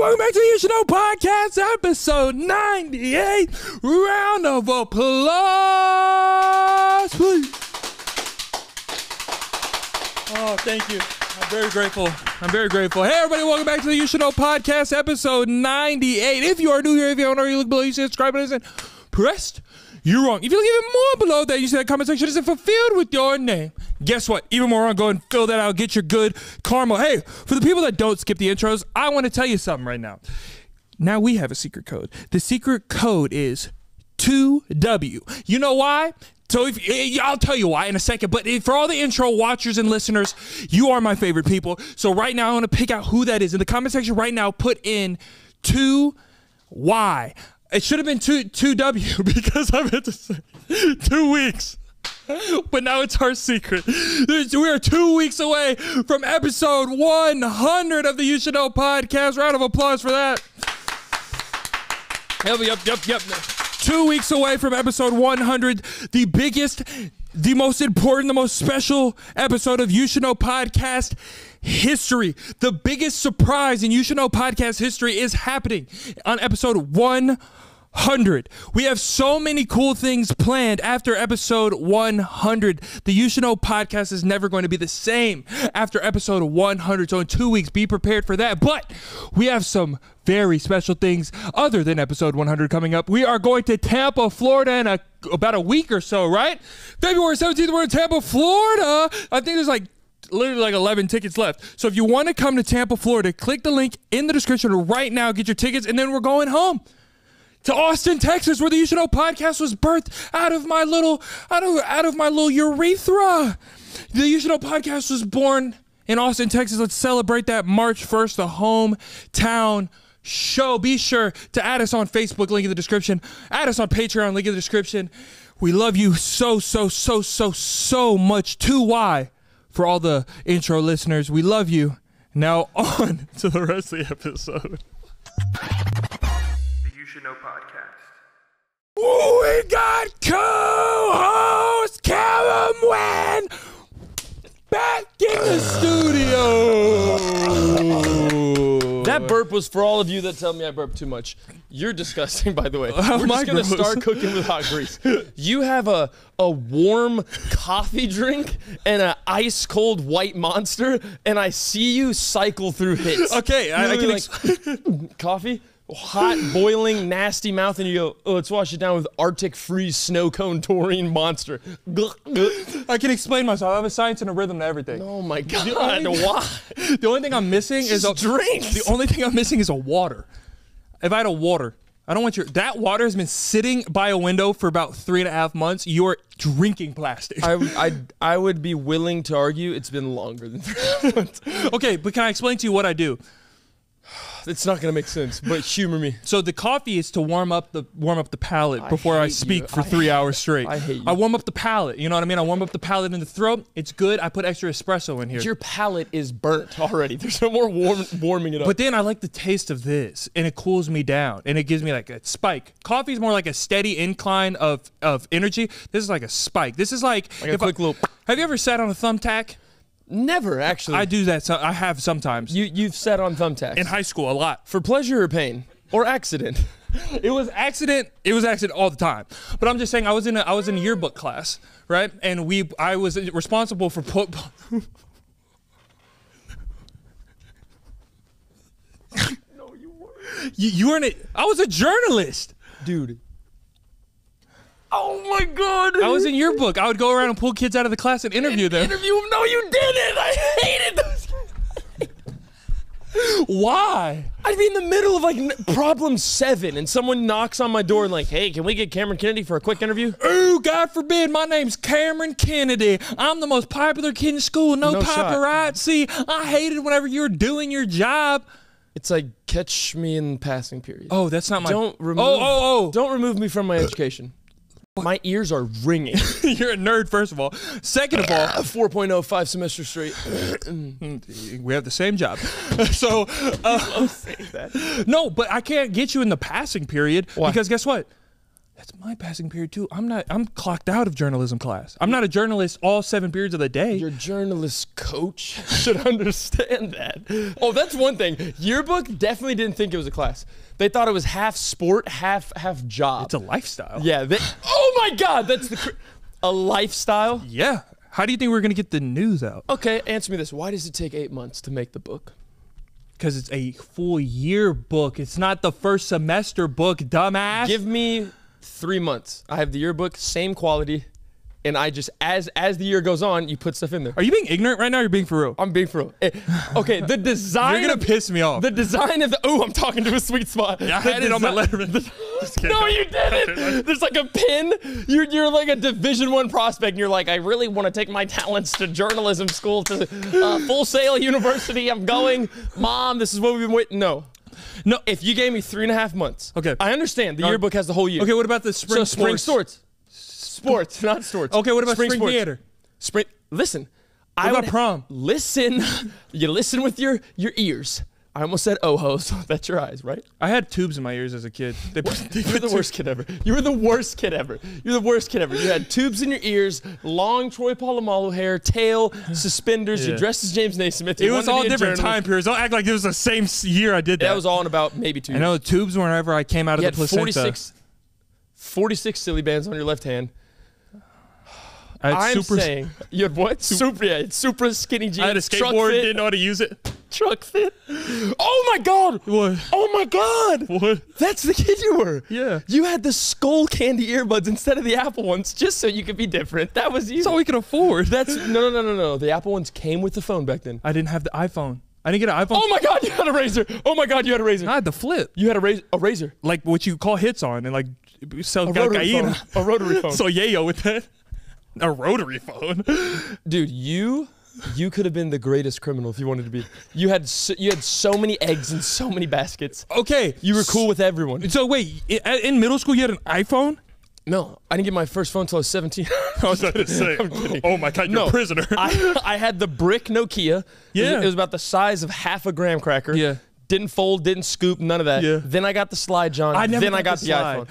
welcome back to the You Should Know Podcast, episode 98. Round of applause, please. Oh, thank you. I'm very grateful. Hey, everybody, welcome back to the You Should Know Podcast, episode 98. If you are new here, if you don't already look below, you see subscribe and listen. Pressed, you're wrong. If you look even more below that, you see that comment section isn't fulfilled with your name. Guess what? Even more wrong, go and fill that out. Get your good karma. Hey, for the people that don't skip the intros, I want to tell you something right now. Now we have a secret code. The secret code is 2W. You know why? So I'll tell you why in a second, but for all the intro watchers and listeners, you are my favorite people. So right now, I want to pick out who that is. In the comment section right now, put in 2Y. It should have been 2W because I meant to say 2 weeks. But now it's our secret. We are 2 weeks away from episode 100 of the You Should Know Podcast. Round of applause for that. Yep. 2 weeks away from episode 100, the biggest, the most important, the most special episode of You Should Know Podcast history. The biggest surprise in You Should Know Podcast history is happening on episode 100. We have so many cool things planned after episode 100. The You Should Know Podcast is never going to be the same after episode 100. So in 2 weeks, be prepared for that. But we have some very special things other than episode 100 coming up. We are going to Tampa, Florida in about a week or so, right? February 17th, we're in Tampa, Florida. I think there's literally 11 tickets left. So if you want to come to Tampa, Florida, click the link in the description right now, get your tickets, and then we're going home to Austin, Texas, where the You Should Know Podcast was birthed out of my little urethra. The You Should Know Podcast was born in Austin, Texas. Let's celebrate that March 1st, the hometown show. Be sure to add us on Facebook, link in the description. Add us on Patreon, link in the description. We love you so much. 2Y for all the intro listeners. We love you. Now on to the rest of the episode. The You Should Know Podcast. Ooh, we got co-host Callum Nguyen back in the studio. That burp was for all of you that tell me I burp too much. You're disgusting, by the way. We're just going to start cooking with hot grease. You have a warm coffee drink and an ice-cold white monster, and I see you cycle through hits. Okay, you know, I can like, coffee, hot, boiling, nasty mouth, and you go, oh, let's wash it down with Arctic Freeze Snow Cone Taurine Monster. I can explain myself. I have a science and a rhythm to everything. Oh my God, why? The only thing I'm missing is a drink. The only thing I'm missing is a water. If I had a water, I don't want your, that water has been sitting by a window for about 3.5 months. You're drinking plastic. I would be willing to argue it's been longer than 3 months. Okay, but can I explain to you what I do? It's not gonna make sense, but humor me. So the coffee is to warm up the palate before I speak for 3 hours straight. I hate you. I warm up the palate. You know what I mean? I warm up the palate in the throat. It's good. I put extra espresso in here. Your palate is burnt already. There's no more warming it up. But then I like the taste of this, and it cools me down, and it gives me like a spike. Coffee is more like a steady incline of energy. This is like a spike. This is like a quick little. Have you ever sat on a thumbtack? Never, actually. I do that. So I have sometimes. You've sat on thumbtacks in high school a lot for pleasure or pain or accident. It was accident. It was accident all the time. But I'm just saying, I was in a yearbook class, right? And I was responsible for put. No, you weren't. You weren't. I was a journalist, dude. Oh my God! I was in your book. I would go around and pull kids out of the class and interview them. Interview them? No, you didn't. I hated those kids. Why? I'd be in the middle of like problem 7, and someone knocks on my door and like, "Hey, can we get Cameron Kennedy for a quick interview?" Ooh, God forbid! My name's Cameron Kennedy. I'm the most popular kid in school. No paparazzi. Shot. I hated whenever you were doing your job. It's like catch me in the passing period. Oh, that's not my. Don't remove. Oh. Don't remove me from my education. My ears are ringing. You're a nerd, first of all. Second of all, 4.0, 5 semesters straight. We have the same job. So, I love saying that. No, but I can't get you in the passing period. Why? Because guess what? that's my passing period too. I'm clocked out of journalism class. I'm not a journalist all 7 periods of the day. Your journalist coach should understand that. Oh, that's one thing. Yearbook definitely didn't think it was a class. They thought it was half sport, half job. It's a lifestyle. Yeah. Oh my God, that's a lifestyle? Yeah. How do you think we're going to get the news out? Okay, answer me this. Why does it take 8 months to make the book? Because it's a full year book. It's not the first semester book, dumbass. Give me 3 months. I have the yearbook, same quality, and I just, as the year goes on, you put stuff in there. Are you being ignorant right now or you're being for real? I'm being for real. Okay, the design. You're going to piss me off. The design of the, oh, I'm talking to a sweet spot. Yeah, I had it on my letterman. No, you didn't. There's like a pin. You're like a Division I prospect, and you're like, I really want to take my talents to journalism school, to Full Sail University. I'm going. Mom, this is what we've been waiting. No. No, if you gave me 3.5 months. Okay. I understand. The yearbook has the whole year. Okay, what about the spring sports? So spring sports. Sports, not sports. Okay, what about spring theater? Spring. Listen. What about prom? Listen. You listen with your ears. I almost said ohos. That's your eyes, right? I had tubes in my ears as a kid. You were the worst kid ever. You were the worst kid ever. You're the worst kid ever. You had tubes in your ears, long Troy Polamalu hair, tail, suspenders. Yeah. You dressed as James Naismith. It was all different time periods. Don't act like it was the same year I did that. That was all in about maybe 2 years. I know the tubes whenever I came out of the placenta. 46 silly bands on your left hand. I'm saying you had what? Super. Yeah, super skinny jeans. I had a skateboard. Didn't know how to use it. Truck fit. Oh my God! What? Oh my God! What? That's the kid you were. Yeah. You had the skull candy earbuds instead of the Apple ones, just so you could be different. That was you. That's all we could afford. That's no. The Apple ones came with the phone back then. I didn't have the iPhone. I didn't get an iPhone. Oh my God! You had a razor. Oh my God! You had a razor. I had the flip. You had a razor. Like what you call hits on and like sell cocaine. A rotary phone. So yayo with that. A rotary phone. Dude, you could have been the greatest criminal if you wanted to be. You had so many eggs and so many baskets. Okay. You were cool with everyone. So wait, in middle school you had an iPhone? No, I didn't get my first phone until I was 17. I was about to say, I'm kidding. Oh my God, you're a prisoner. I had the brick Nokia. Yeah. It was about the size of half a graham cracker. Yeah. Didn't fold, didn't scoop, none of that. Yeah. Then I got the slide, John. Then I got the iPhone.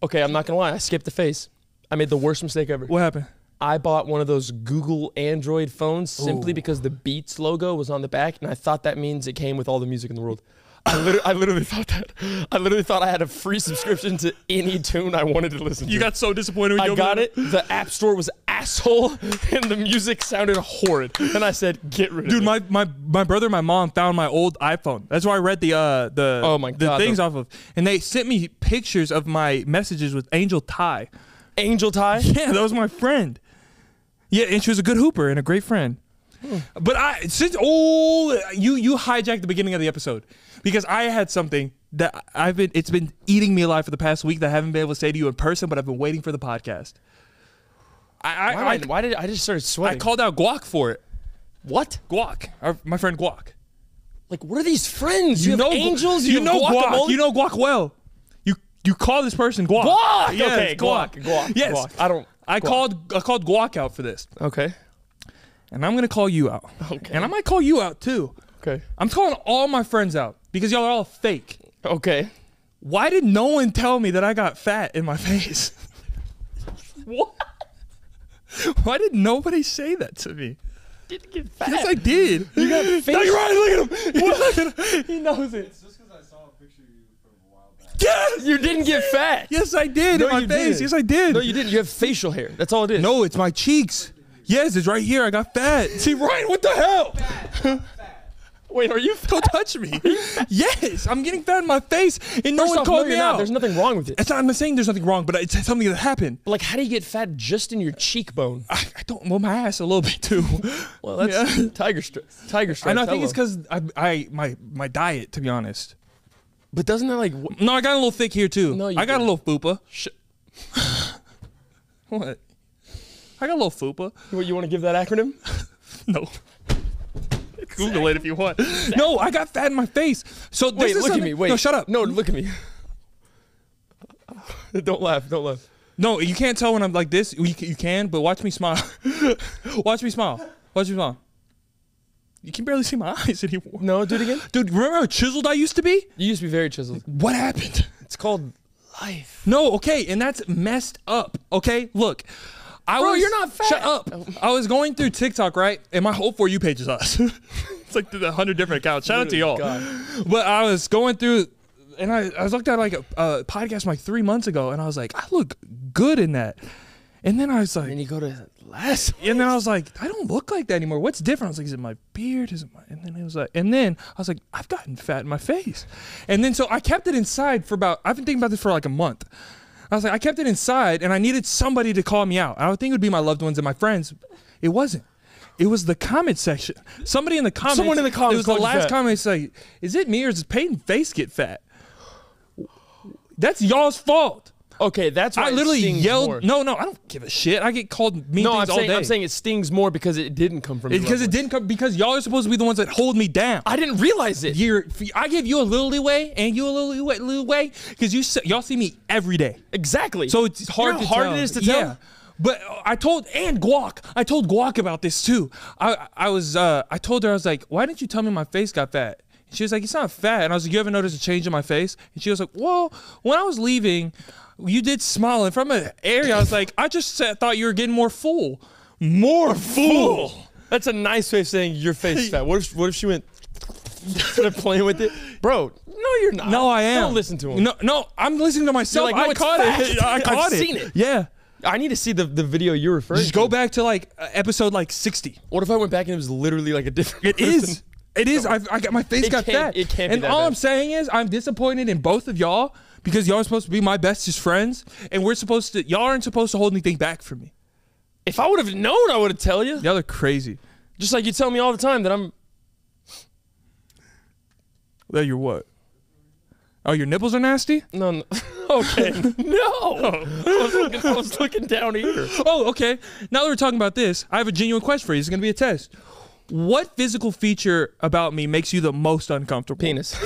Okay, I'm not going to lie. I skipped the phase. I made the worst mistake ever. What happened? I bought one of those Google Android phones simply because the Beats logo was on the back, and I thought that means it came with all the music in the world. I literally thought that. I literally thought I had a free subscription to any tune I wanted to listen to. You got so disappointed when you got it. The App Store was asshole, and the music sounded horrid. And I said, get rid of it. Dude, my brother and my mom found my old iPhone. That's where I read the things off of. And they sent me pictures of my messages with Angel Tai. Angel Tai? Yeah, that was my friend. Yeah, and she was a good hooper and a great friend. But you hijacked the beginning of the episode because I had something that it's been eating me alive for the past week that I haven't been able to say to you in person, but I've been waiting for the podcast. Why did I just started sweating? I called out Guac for it. What? Guac. My friend Guac. Like, what are these friends? You know Angels? You know Guac. You know Guac well. You call this person Guac. Guac! Yes, okay, Guac. Yes. Guac. I called Guac out for this. Okay. And I'm going to call you out. Okay. And I might call you out too. Okay. I'm calling all my friends out because y'all are all fake. Okay. Why did no one tell me that I got fat in my face? What? Why did nobody say that to me? You didn't get fat. Yes, I did. You got face. No, you're right. Look at him. What? He knows it. Yes! You didn't get fat. Yes, I did. No, in my face. Yes, I did. No, you didn't. You have facial hair. That's all it is. No, it's my cheeks. Yes, it's right here. I got fat. See, Ryan, what the hell? Fat. Wait, are you fat? Don't touch me. Yes, I'm getting fat in my face, and no one called me out. There's nothing wrong with it. I'm not saying there's nothing wrong, but it's something that happened. But like, how do you get fat just in your cheekbone? I don't. Well, my ass a little bit too. Well, that's tiger stripes. And I think it's because my diet, to be honest. But doesn't that like... No, I got a little thick here, too. No, I got a little fupa. What? I got a little fupa. What, you want to give that acronym? No. Exactly. Google it if you want. Exactly. No, I got fat in my face. So wait, look at me. Wait. No, shut up. No, look at me. Don't laugh. Don't laugh. No, you can't tell when I'm like this. You can, but watch me smile. Watch me smile. Watch me smile. You can barely see my eyes anymore. No, do it again. Dude, remember how chiseled I used to be? You used to be very chiseled. What happened? It's called life. No, okay, and that's messed up. Okay, look. Bro, you're not fat. Shut up. I was going through TikTok, right? And my whole For You page is us. It's like 100 different accounts. Shout out to y'all. But I was going through, and I looked at like a podcast from like 3 months ago, and I was like, I look good in that. And then I was like, and you go to last. And then I was like, I don't look like that anymore. What's different? I was like, is it my beard? Is it my? And then it was like, and then I was like, I've gotten fat in my face. And then so I kept it inside for about. I've been thinking about this for like a month. I was like, I kept it inside, and I needed somebody to call me out. I would think it would be my loved ones and my friends. It wasn't. It was the comment section. Somebody in the comments. Someone in the comments. It was the last comment. It's like, is it me or does Peyton face get fat? That's y'all's fault. Okay, that's why I literally yelled. More. No, no, I don't give a shit. I get called mean things all day. I'm saying it stings more because it didn't come from you. Because it didn't come because y'all are supposed to be the ones that hold me down. I didn't realize it. I give you a little leeway and you a little way because y'all see me every day. Exactly. So it's hard. You know how hard it is to tell. Yeah. But I told I told Guac about this too. I told her, I was like, why didn't you tell me my face got fat? She was like, it's not fat. And I was like, you haven't noticed a change in my face? And she was like, well, when I was leaving, you did smile. And from an area, I was like, I just thought you were getting more full. More full. That's a nice way of saying your face is fat. What if she went, started playing with it? Bro, no, you're not. No, I am. Don't listen to him. No, no, I'm listening to myself. Like, no, I caught it. I caught it. I've seen it. Yeah. I need to see the video you're referring to. Just go back to like episode like 60. What if I went back and it was literally like a different person? It is. It is. I got my face got fat. It can't be that bad. And all I'm saying is I'm disappointed in both of y'all because y'all are supposed to be my bestest friends, and we're supposed to. Y'all aren't supposed to hold anything back from me. If I would have known, I would have told you. Y'all are crazy. Just like you tell me all the time that I'm. That you're what? Oh, your nipples are nasty? No, no. Okay. No. I was looking down here. Oh, okay. Now that we're talking about this, I have a genuine question for you. It's going to be a test. What physical feature about me makes you the most uncomfortable? Penis.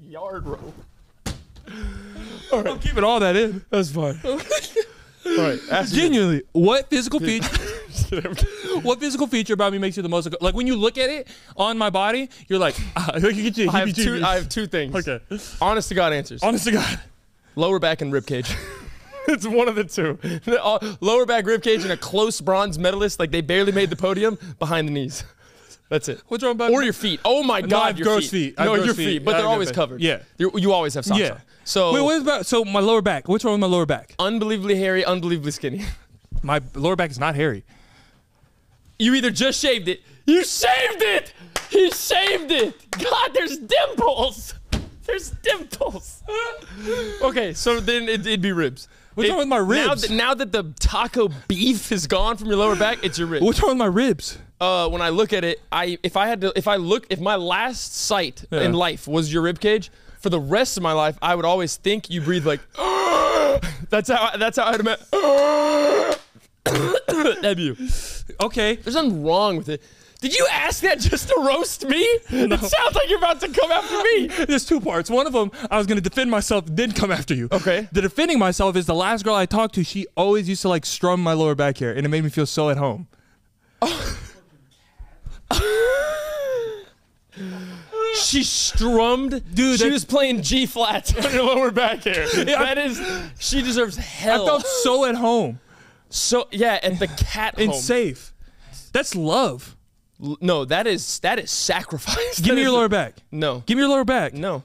Yard rope. All right. I'm keeping all that in. That's fine. All right. Genuinely, what physical feature? What physical feature about me makes you the most like when you look at it on my body you're like I have two things. Okay, honest to God answers. Honest to God, lower back and ribcage. It's one of the two. Lower back, ribcage, and a close bronze medalist, like they barely made the podium, behind the knees. That's it. What's wrong about or your feet? Oh my God, no, I have your gross feet. No, your feet, but they're always covered. Yeah, you always have socks on. So wait, what about so my lower back? What's wrong with my lower back? Unbelievably hairy, unbelievably skinny. My lower back is not hairy. You either just shaved it. You shaved it! He shaved it! God, there's dimples! There's dimples! Okay, so then it'd be ribs. What's wrong with my ribs? Now that the taco beef is gone from your lower back, it's your ribs. What's wrong with my ribs? When I look at it, if my last sight in life was your rib cage, for the rest of my life, I would always think you breathe like that's how I'd imagine. Okay. There's nothing wrong with it. Did you ask that just to roast me? No. It sounds like you're about to come after me. There's two parts. One of them, I was going to defend myself, then come after you. Okay. The defending myself is the last girl I talked to, she always used to like strum my lower back hair, and it made me feel so at home. She strummed. Dude, she was playing G flat on your lower back hair. She deserves hell. I felt so at home. So yeah, at the cat home. And safe. That's love. No, that is sacrifice. Give me your lower back. No. Give me your lower back. No.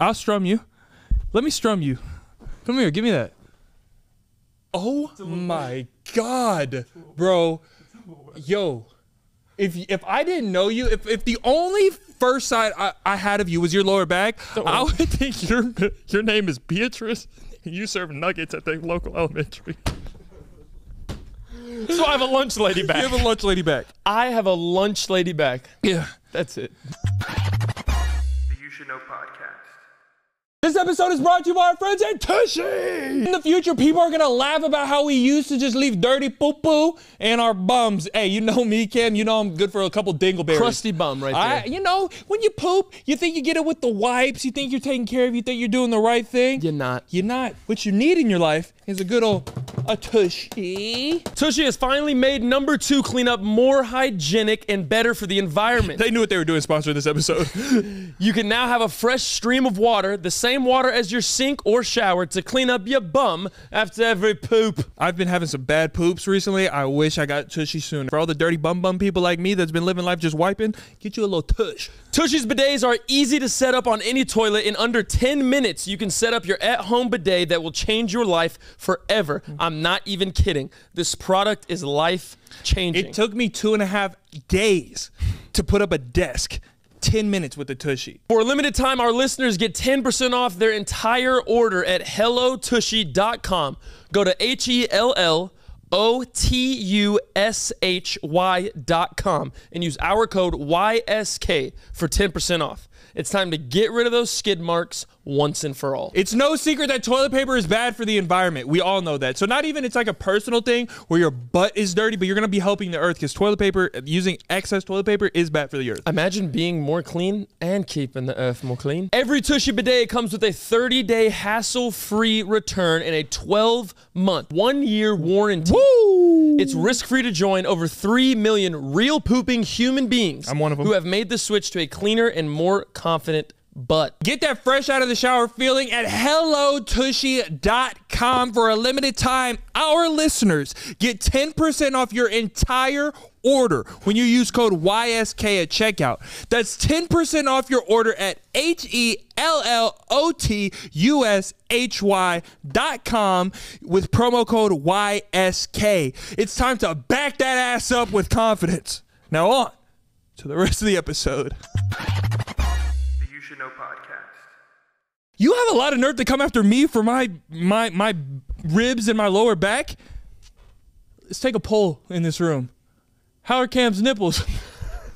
I'll strum you. Let me strum you. Come here, give me that. Oh my God, bro. Yo, if I didn't know you, if the only first sight I had of you was your lower back, I would think your name is Beatrice and you serve nuggets at the local elementary. So I have a lunch lady back. You have a lunch lady back. I have a lunch lady back. Yeah. That's it. The You Should Know Podcast. This episode is brought to you by our friends at Tushy! In the future, people are gonna laugh about how we used to just leave dirty poo-poo in our bums. Hey, you know me, Cam, you know I'm good for a couple dingleberries. Crusty bum right there. You know, when you poop, you think you get it with the wipes, you think you're taking care of, you think you're doing the right thing. You're not. You're not. What you need in your life is a good old Tushy. Tushy has finally made #2 cleanup more hygienic and better for the environment. They knew what they were doing sponsoring this episode. You can now have a fresh stream of water, the same water as your sink or shower, to clean up your bum after every poop. I've been having some bad poops recently. I wish I got Tushy sooner. For all the dirty bum people like me that's been living life just wiping, get you a little Tush. Tushy's bidets are easy to set up on any toilet. In under 10 minutes, you can set up your at-home bidet that will change your life forever. I'm not even kidding. This product is life-changing. It took me 2.5 days to put up a desk. 10 minutes with the Tushy. For a limited time, our listeners get 10% off their entire order at hellotushy.com. Go to hellotushy.com and use our code YSK for 10% off. It's time to get rid of those skid marks once and for all. It's no secret that toilet paper is bad for the environment. We all know that. So not even it's like a personal thing where your butt is dirty, but you're going to be helping the earth because toilet paper, using excess toilet paper is bad for the earth. Imagine being more clean and keeping the earth more clean. Every Tushy bidet comes with a 30-day hassle-free return and a 12-month, 1-year warranty. Woo! It's risk-free to join over 3 million real pooping human beings. I'm one of them. Who have made the switch to a cleaner and more confident butt. Get that fresh out of the shower feeling at hellotushy.com. For a limited time, our listeners get 10% off your entire order when you use code YSK at checkout. That's 10% off your order at hellotushy.com with promo code YSK. It's time to back that ass up with confidence. Now on to the rest of the episode. You have a lot of nerve to come after me for my ribs and my lower back. Let's take a poll in this room. How are Cam's nipples?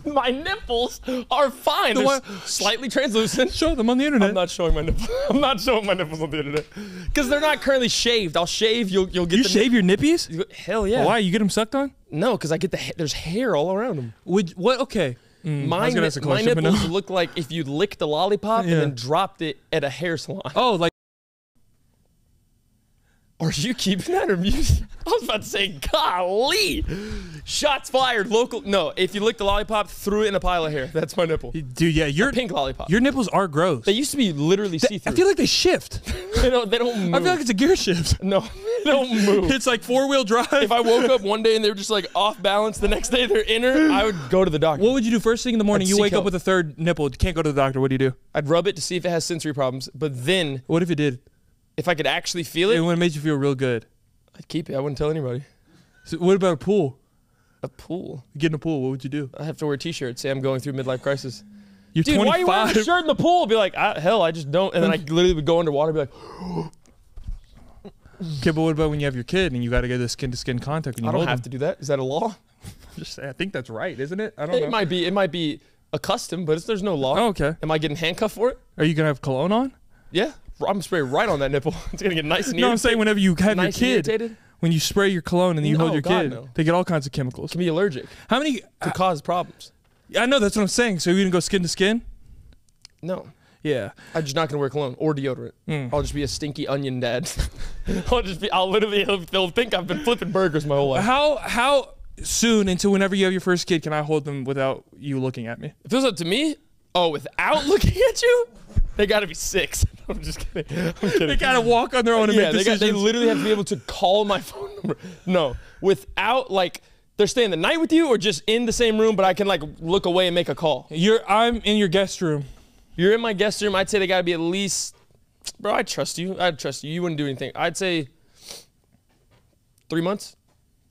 My nipples are fine. They're slightly translucent. Show them on the internet. I'm not showing my nipples. I'm not showing my nipples on the internet because they're not currently shaved. I'll shave. You'll get. You shave your nippies? Hell yeah. Why? You get them sucked on? No, because I get there's hair all around them. What? Okay. My nipples look like if you licked a lollipop and then dropped it at a hair salon. Oh, like. Are you keeping that or music? I was about to say, golly. Shots fired, local. No, if you licked a lollipop, threw it in a pile of hair. That's my nipple. Dude, yeah, a pink lollipop. Your nipples are gross. They used to be literally see-through. I feel like they shift. they don't move. I feel like it's a gear shift. No, they don't move. It's like four-wheel drive. If I woke up one day and they were just like off balance, the next day they're inner, I would go to the doctor. What would you do first thing in the morning? You wake up with a third nipple. You can't go to the doctor. What do you do? I'd rub it to see if it has sensory problems, but then. What if it did? If I could actually feel it. It would have made you feel real good. I'd keep it. I wouldn't tell anybody. So what about a pool? A pool? You get in a pool. What would you do? I'd have to wear a t-shirt. Say I'm going through midlife crisis. You're 25. Dude, why are you wearing a shirt in the pool? I'd be like, hell, I just don't. And then I literally would go underwater and be like. Okay, but what about when you have your kid and you got to get the skin-to-skin contact? When you I don't have to do that. Is that a law? Just saying, I think that's right, isn't it? I don't know. It might be a custom, but there's no law. Oh, okay. Am I getting handcuffed for it? Are you going to have cologne on? Yeah. I'm gonna spray right on that nipple. It's gonna get nice and irritated. No, I'm saying whenever you have your kid, irritated? When you spray your cologne and then you hold your kid, they get all kinds of chemicals. Can be allergic. How many could cause problems? I know that's what I'm saying. So you gonna go skin to skin? No. Yeah. I'm just not gonna wear cologne or deodorant. I'll just be a stinky onion dad. They'll think I've been flipping burgers my whole life. How soon into whenever you have your first kid can I hold them without you looking at me? If it was up to me, without looking at you, they gotta be 6. I'm just kidding. They gotta walk on their own and make decisions. They literally have to be able to call my phone number. No, without like they're staying the night with you or just in the same room, but I can like look away and make a call. I'm in your guest room. You're in my guest room. I'd say they gotta be at least, bro. I trust you. I trust you. You wouldn't do anything. I'd say 3 months.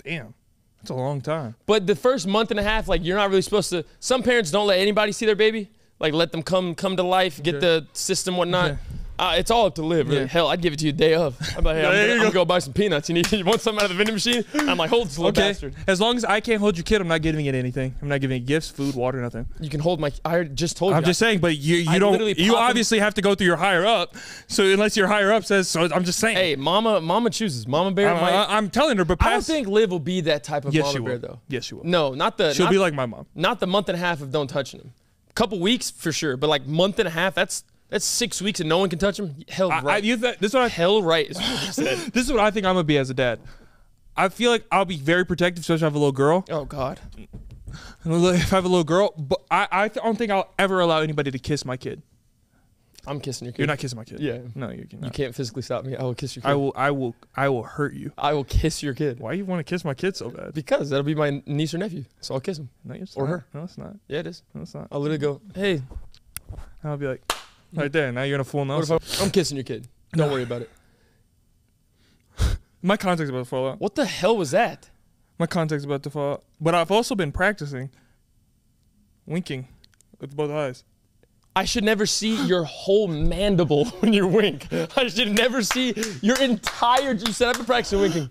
Damn. That's a long time. But the first month and a half, like you're not really supposed to. Some parents don't let anybody see their baby. Like let them come to life, get the system, whatnot. Okay. It's all up to Liv, really. Yeah. Hell, I'd give it to you day of. I'm like, hey, I'm gonna go buy some peanuts. You want something out of the vending machine? I'm like, hold this little bastard. As long as I can't hold your kid, I'm not giving it anything. I'm not giving it gifts, food, water, nothing. You can hold my, I just told you. I'm just saying, but you don't, you obviously have to go through your higher up. So unless your higher up says, so I'm just saying. Hey, mama chooses. Mama bear. I'm telling her, but I don't think Liv will be that type of mama bear though. Yes, she will. No, not the. She'll be like my mom. Not the month and a half of don't touch him. Couple weeks for sure, but like month and a half, that's 6 weeks and no one can touch him. Hell right. This is what I think I'm gonna be as a dad. I feel like I'll be very protective, especially if I have a little girl. Oh God. If I have a little girl, but I don't think I'll ever allow anybody to kiss my kid. I'm kissing your kid. You're not kissing my kid. Yeah. No, you can't. You can't physically stop me. I will kiss your kid. I will hurt you. I will kiss your kid. Why do you want to kiss my kid so bad? Because that'll be my niece or nephew. So I'll kiss him. No, or her. No, it's not. Yeah, it is. No, it's not. I'll literally go, hey. I'll be like, right there. Now you're in a full nose. I'm kissing your kid. Don't worry about it. My contact's about to fall out. What the hell was that? My contact's about to fall out. But I've also been practicing winking with both eyes. I should never see your whole mandible when you wink. I should never see your entire. You said I've been practicing winking.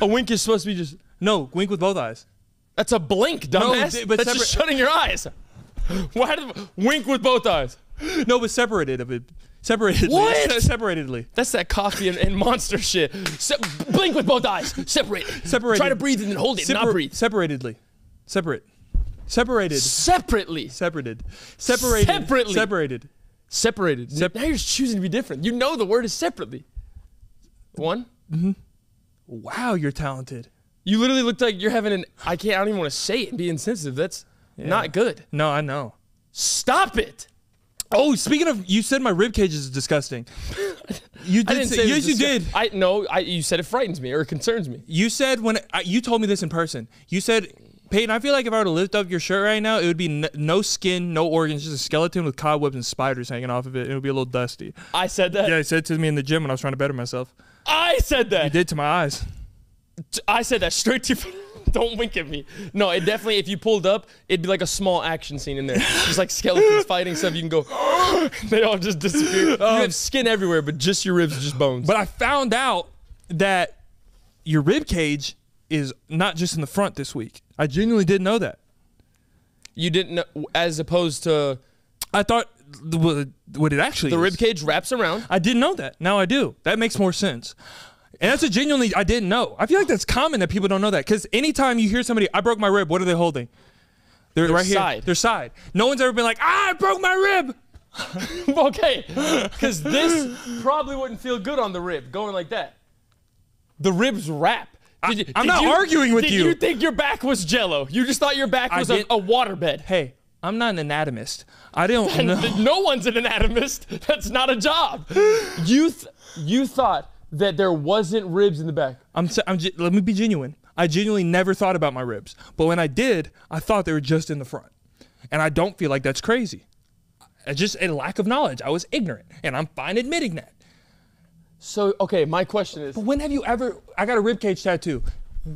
A wink is supposed to be just wink with both eyes. That's a blink, dumbass. No, but that's just shutting your eyes. Why do wink with both eyes? No, but separated of it. Separatedly. What? Separatedly. That's that coffee and monster shit. Blink with both eyes. Separate. Separate. Try to breathe and then hold it. Not breathe. Separatedly. Separate. Separated. Separately. Separated. Separated. Separately. Separated. Separated. Now you're choosing to be different. You know the word is separately. One. Mm-hmm. Wow, you're talented. You literally looked like you're having an. I don't even want to say it and be insensitive. That's not good. No, I know. Stop it. Oh, speaking of, you said my rib cage is disgusting. You did. Yes, you did. You said it frightens me or concerns me. You said when you told me this in person. You said. Peyton, I feel like if I were to lift up your shirt right now, it would be no skin, no organs, just a skeleton with cobwebs and spiders hanging off of it. It would be a little dusty. I said that? Yeah, he said to me in the gym when I was trying to better myself. I said that. You did to my eyes. I said that straight to you. Don't wink at me. No, it definitely, if you pulled up, it'd be like a small action scene in there. Just like skeletons fighting stuff. You can go, they all just disappear. You have skin everywhere, but just your ribs are just bones. But I found out that your rib cage is not just in the front this week. I genuinely didn't know that. You didn't know, as opposed to... I thought what it actually is. The rib cage wraps around. I didn't know that. Now I do. That makes more sense. And that's a genuinely... I didn't know. I feel like that's common that people don't know that. Because anytime you hear somebody, I broke my rib, what are they holding? They're right side. Here. Their side. No one's ever been like, I broke my rib! Okay. Because this probably wouldn't feel good on the rib, going like that. The ribs wrap. I'm not arguing with you. Did you think your back was jello? You just thought your back was a waterbed. Hey, I'm not an anatomist. I don't know. No one's an anatomist. That's not a job. You thought that there wasn't ribs in the back. Let me be genuine. I genuinely never thought about my ribs. But when I did, I thought they were just in the front. And I don't feel like that's crazy. It's just a lack of knowledge. I was ignorant. And I'm fine admitting that. So, okay, my question is... But when have you ever... I got a ribcage tattoo.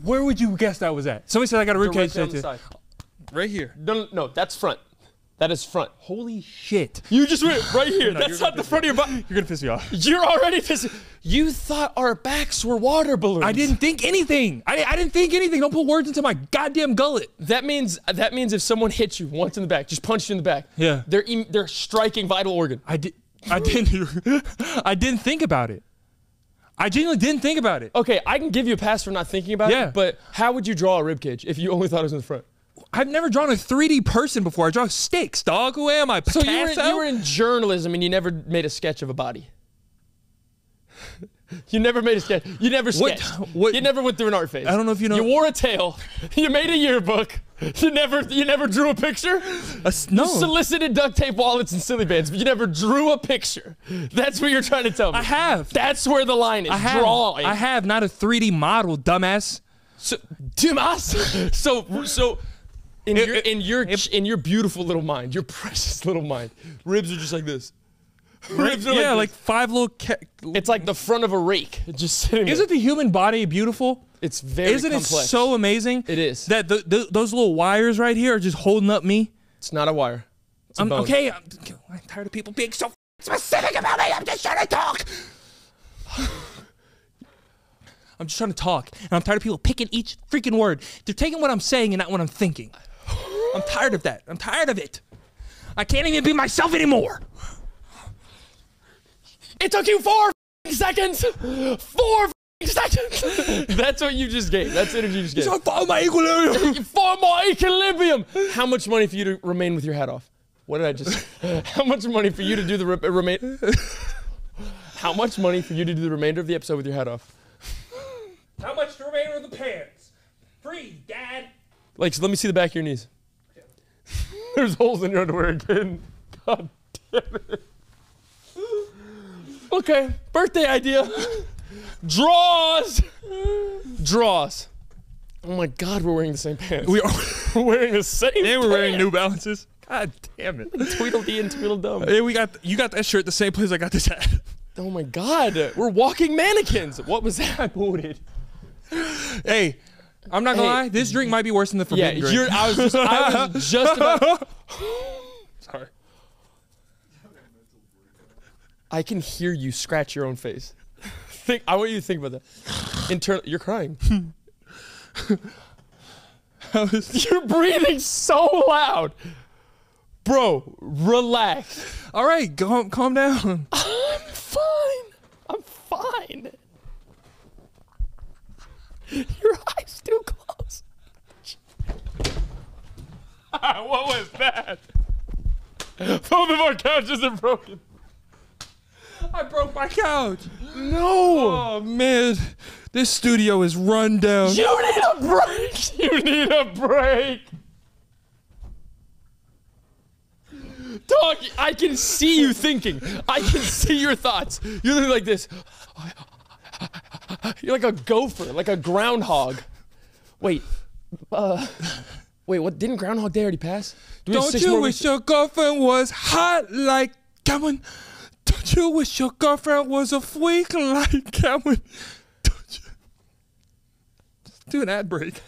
Where would you guess that was at? Somebody said I got a ribcage tattoo. Right here. No, that's front. That is front. Holy shit. You just went right here. No, that's not the front of your body. You're going to piss me off. You're already pissing... You thought our backs were water balloons. I didn't think anything. I didn't think anything. Don't put words into my goddamn gullet. That means if someone hits you once in the back, just punched you in the back, yeah, they're striking vital organ. I didn't think about it. I genuinely didn't think about it. Okay, I can give you a pass for not thinking about it, but how would you draw a ribcage if you only thought it was in the front? I've never drawn a 3D person before. I draw sticks, dog. Who am I, Picasso? So you were in journalism and you never made a sketch of a body. You never made a sketch. You never sketched. What? You never went through an art phase. I don't know if you know. You wore a tail. You made a yearbook. You never drew a picture? No. You solicited duct tape wallets and silly bands, but you never drew a picture. That's what you're trying to tell me. I have. That's where the line is. I have. Drawing. I have, not a 3D model, dumbass. So in your beautiful little mind, your precious little mind, ribs are just like this. Ribs are like five little... It's like the front of a rake. Just sitting Isn't the human body beautiful? It's very complex. Isn't it so amazing? It is. That those little wires right here are just holding up me? It's not a wire. It's a bone. I'm tired of people being so... specific about me. I'm just trying to talk. I'm just trying to talk, and I'm tired of people picking each freaking word. They're taking what I'm saying and not what I'm thinking. I'm tired of that. I'm tired of it. I can't even be myself anymore. It took you 4 seconds. 4 seconds. That's what you just gave. That's the energy you just gave. So I found my equilibrium. Found my equilibrium. How much money for you to remain with your hat off? What did I just? How much money for you to do the remain? How much money for you to do the remainder of the episode with your hat off? How much to remain with the pants? Free, Dad. Like, so let me see the back of your knees. Yeah. There's holes in your underwear again. God damn it. Okay, birthday idea. Draws. Draws. Oh my God, we're wearing the same pants. We are wearing the same pants. And we're wearing New Balances. God damn it. Tweedledee and Tweedledum. Hey, we got you got that shirt the same place I got this hat. Oh my God, we're walking mannequins. What was that? I booted. Hey, I'm not gonna lie. This drink might be worse than the forbidden drink. You're, I was just about. Sorry. I can hear you scratch your own face. I want you to think about that. You're crying. You're breathing so loud, bro. Relax. All right, go home, calm down. I'm fine. I'm fine. Your eyes too close. What was that? Both of our couches are broken. I broke my couch. No. Oh, man. This studio is run down. You need a break. You need a break. Dog, I can see you thinking. I can see your thoughts. You're literally like this. You're like a gopher, like a groundhog. Wait. Wait, what? Didn't Groundhog Day already pass? Don't you wish your girlfriend was hot like Cameron? Don't you wish your girlfriend was a freak like Cameron? Don't you? Just do an ad break.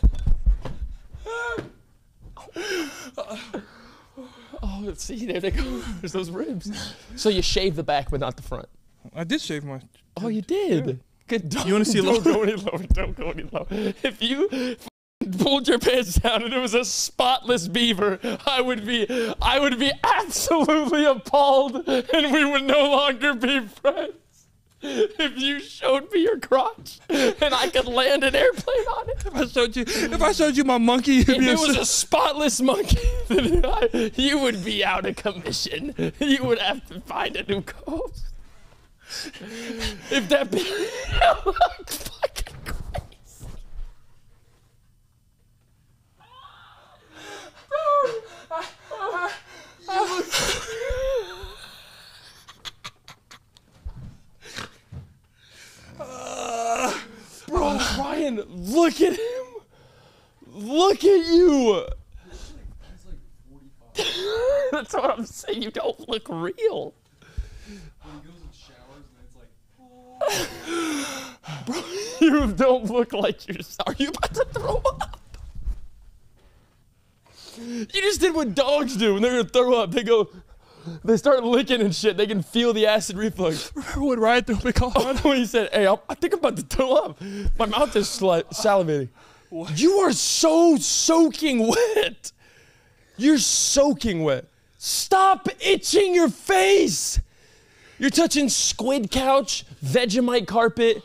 Oh, see, there they go. There's those ribs. So you shave the back, but not the front. I did shave my. Oh, you did. Yeah. Good. You want to see a little? Don't go any lower. Don't go any lower. If you pulled your pants down and it was a spotless beaver, I would be absolutely appalled, and we would no longer be friends. If you showed me your crotch and I could land an airplane on it. If I showed you my monkey, if it was a spotless monkey, then you would be out of commission. You would have to find a new coast. If that be fucking crazy. Bro, bro, Ryan, look at him. Look at you. Like 45. That's what I'm saying. You don't look real. When he goes in showers and it's like, oh. Bro, you don't look like you're. Are you about to throw up? You just did what dogs do when they're gonna throw up. They go. They start licking and shit. They can feel the acid reflux. Remember when Ryan threw me off? When he said, hey, I think I'm about to throw up. My mouth is salivating. What? You are so soaking wet. You're soaking wet. Stop itching your face. You're touching squid couch, Vegemite carpet,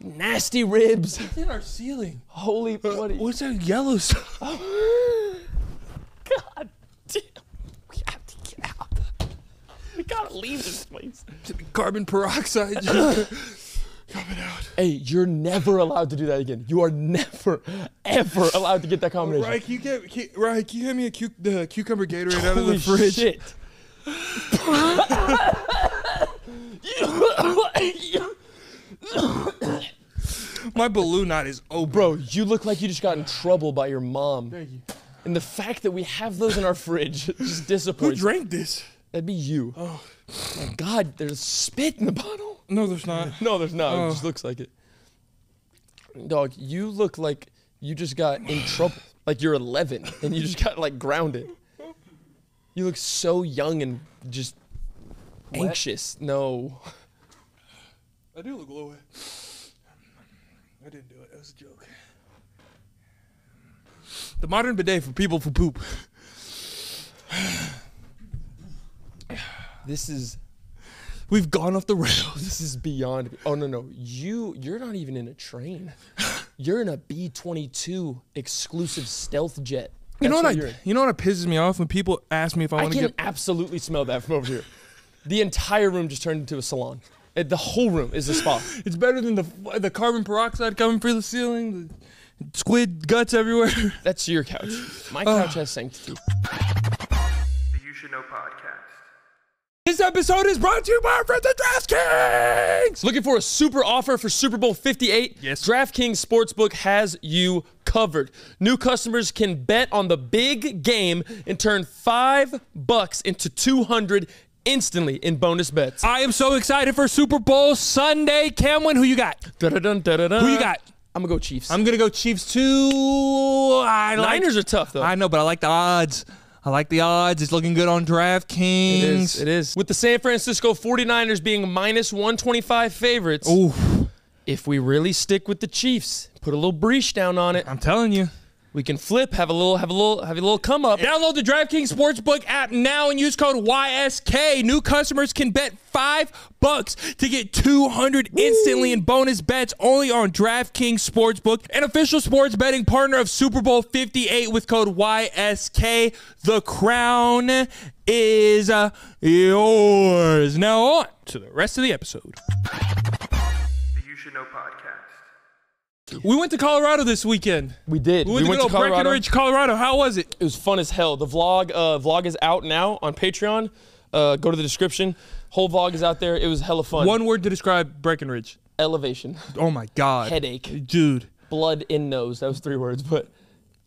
nasty ribs. What's in our ceiling? Holy bloody. What's that yellow stuff? God damn. We gotta leave this place. Carbon peroxide. Coming out. Hey, you're never allowed to do that again. You are never, ever allowed to get that combination. Right, can you hand me the cucumber Gatorade out of the fridge? Shit. My balloon knot is open. Bro, you look like you just got in trouble by your mom. Thank you. And the fact that we have those in our fridge just disappoints. Who drank this? That'd be you. Oh my God, there's spit in the bottle. No, there's not. No, there's not. Oh. It just looks like it. Dog, you look like you just got in trouble. Like you're 11 and you just got like grounded. You look so young and just Anxious. No. I do look low. I didn't do it. That was a joke. The modern bidet for people who poop. This is... We've gone off the rails. This is beyond... Oh, no, no. You're not even in a train. You're in a B-22 exclusive stealth jet. You know what pisses me off? When people ask me if I want to get... I can absolutely smell that from over here. The entire room just turned into a salon. The whole room is a spa. It's better than the carbon peroxide coming through the ceiling, the squid guts everywhere. That's your couch. My couch has sanctity. The You Should Know Podcast. This episode is brought to you by our friends at DraftKings! Looking for a super offer for Super Bowl 58? Yes. DraftKings Sportsbook has you covered. New customers can bet on the big game and turn $5 into $200 instantly in bonus bets. I am so excited for Super Bowl Sunday. Cameron, who you got? Da-da-dun, da-da-dun. Who you got? I'm going to go Chiefs. I'm going to go Chiefs too. Niners are tough, though. I know, but I like the odds. I like the odds. It's looking good on DraftKings. It is. It is. With the San Francisco 49ers being -125 favorites, oof. If we really stick with the Chiefs, put a little breach down on it. I'm telling you. We can flip, have a little come up. Download the DraftKings Sportsbook app now and use code YSK. New customers can bet $5 to get $200 instantly in bonus bets only on DraftKings Sportsbook, an official sports betting partner of Super Bowl 58 with code YSK. The crown is yours. Now on to the rest of the episode. The You Should Know Podcast. We went to Colorado this weekend. We did. We went to Colorado. Breckenridge, Colorado. How was it? It was fun as hell. The vlog is out now on Patreon. Go to the description. Whole vlog is out there. It was hella fun. One word to describe Breckenridge. Elevation. Oh my God. Headache. Dude. Blood in nose. That was 3 words. But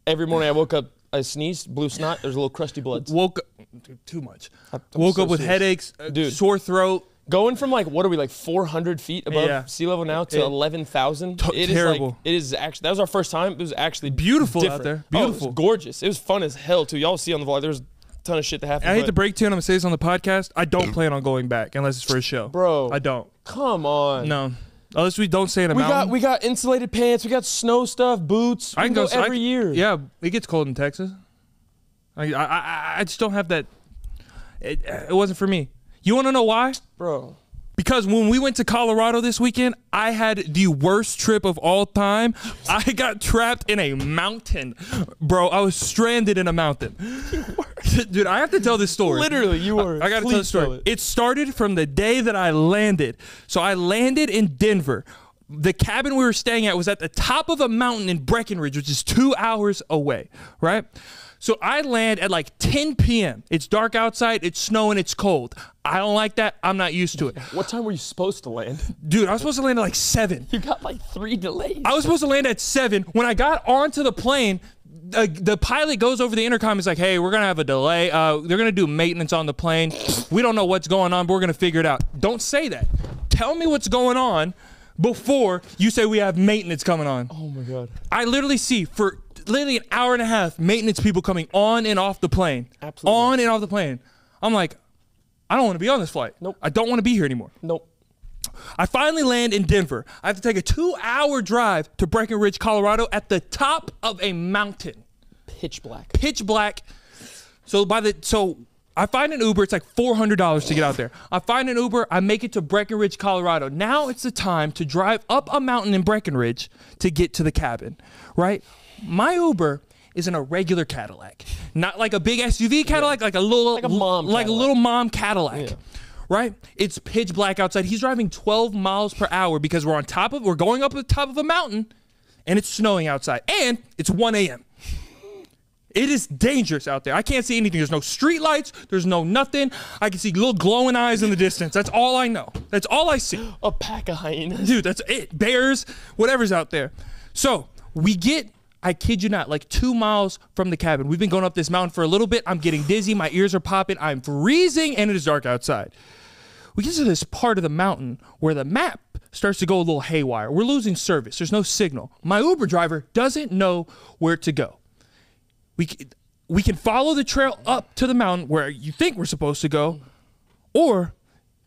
every morning I woke up, I sneezed, blue snot. There's a little crusty blood. Woke up. Dude, too much. Woke up with headaches. Dude. Sore throat. Going from, like, what are we, like 400 feet above sea level now to 11,000? Terrible. It is actually, that was our first time. It was actually beautiful out there. Beautiful. Oh, it was gorgeous. It was fun as hell, too. Y'all see on the vlog, there's a ton of shit that happened. I hate to break to you, and I'm going to say this on the podcast. I don't plan on going back unless it's for a show. Bro. I don't. Come on. No. Unless we don't stay in a mountain. We got insulated pants. We got snow stuff, boots. We can go every year. Yeah. It gets cold in Texas. I just don't have that. It wasn't for me. You want to know why? Bro. Because when we went to Colorado this weekend, I had the worst trip of all time. I got trapped in a mountain. Bro, I was stranded in a mountain. You were. Dude, I have to tell this story. Literally, you were. I got to tell the story. It started from the day that I landed. So I landed in Denver. The cabin we were staying at was at the top of a mountain in Breckenridge, which is 2 hours away, right? So I land at like 10 p.m. It's dark outside, it's snowing, it's cold. I don't like that. I'm not used to it. What time were you supposed to land? Dude, I was supposed to land at like 7. You got like 3 delays. I was supposed to land at 7. When I got onto the plane, the pilot goes over the intercom. He's like, hey, we're going to have a delay. They're going to do maintenance on the plane. We don't know what's going on, but we're going to figure it out. Don't say that. Tell me what's going on before you say we have maintenance coming on. Oh, my God. I literally see for... literally an hour and a half, maintenance people coming on and off the plane. Absolutely. On and off the plane. I'm like, I don't want to be on this flight. Nope. I don't want to be here anymore. Nope. I finally land in Denver. I have to take a 2-hour drive to Breckenridge, Colorado at the top of a mountain. Pitch black. Pitch black. So I find an Uber. It's like $400 to get out there. I find an Uber. I make it to Breckenridge, Colorado. Now it's the time to drive up a mountain in Breckenridge to get to the cabin, right? My Uber is in a regular Cadillac, not like a big SUV Cadillac, like a little mom Cadillac, right? It's pitch black outside. He's driving 12 miles per hour because we're going up the top of a mountain, and it's snowing outside, and it's 1 a.m. It is dangerous out there. I can't see anything. There's no street lights. There's no nothing. I can see little glowing eyes in the distance. That's all I know. That's all I see. A pack of hyenas, dude. That's it. Bears, whatever's out there. So we get. I kid you not, like 2 miles from the cabin. We've been going up this mountain for a little bit. I'm getting dizzy. My ears are popping. I'm freezing, and it is dark outside. We get to this part of the mountain where the map starts to go a little haywire. We're losing service. There's no signal. My Uber driver doesn't know where to go. We can follow the trail up to the mountain where you think we're supposed to go, or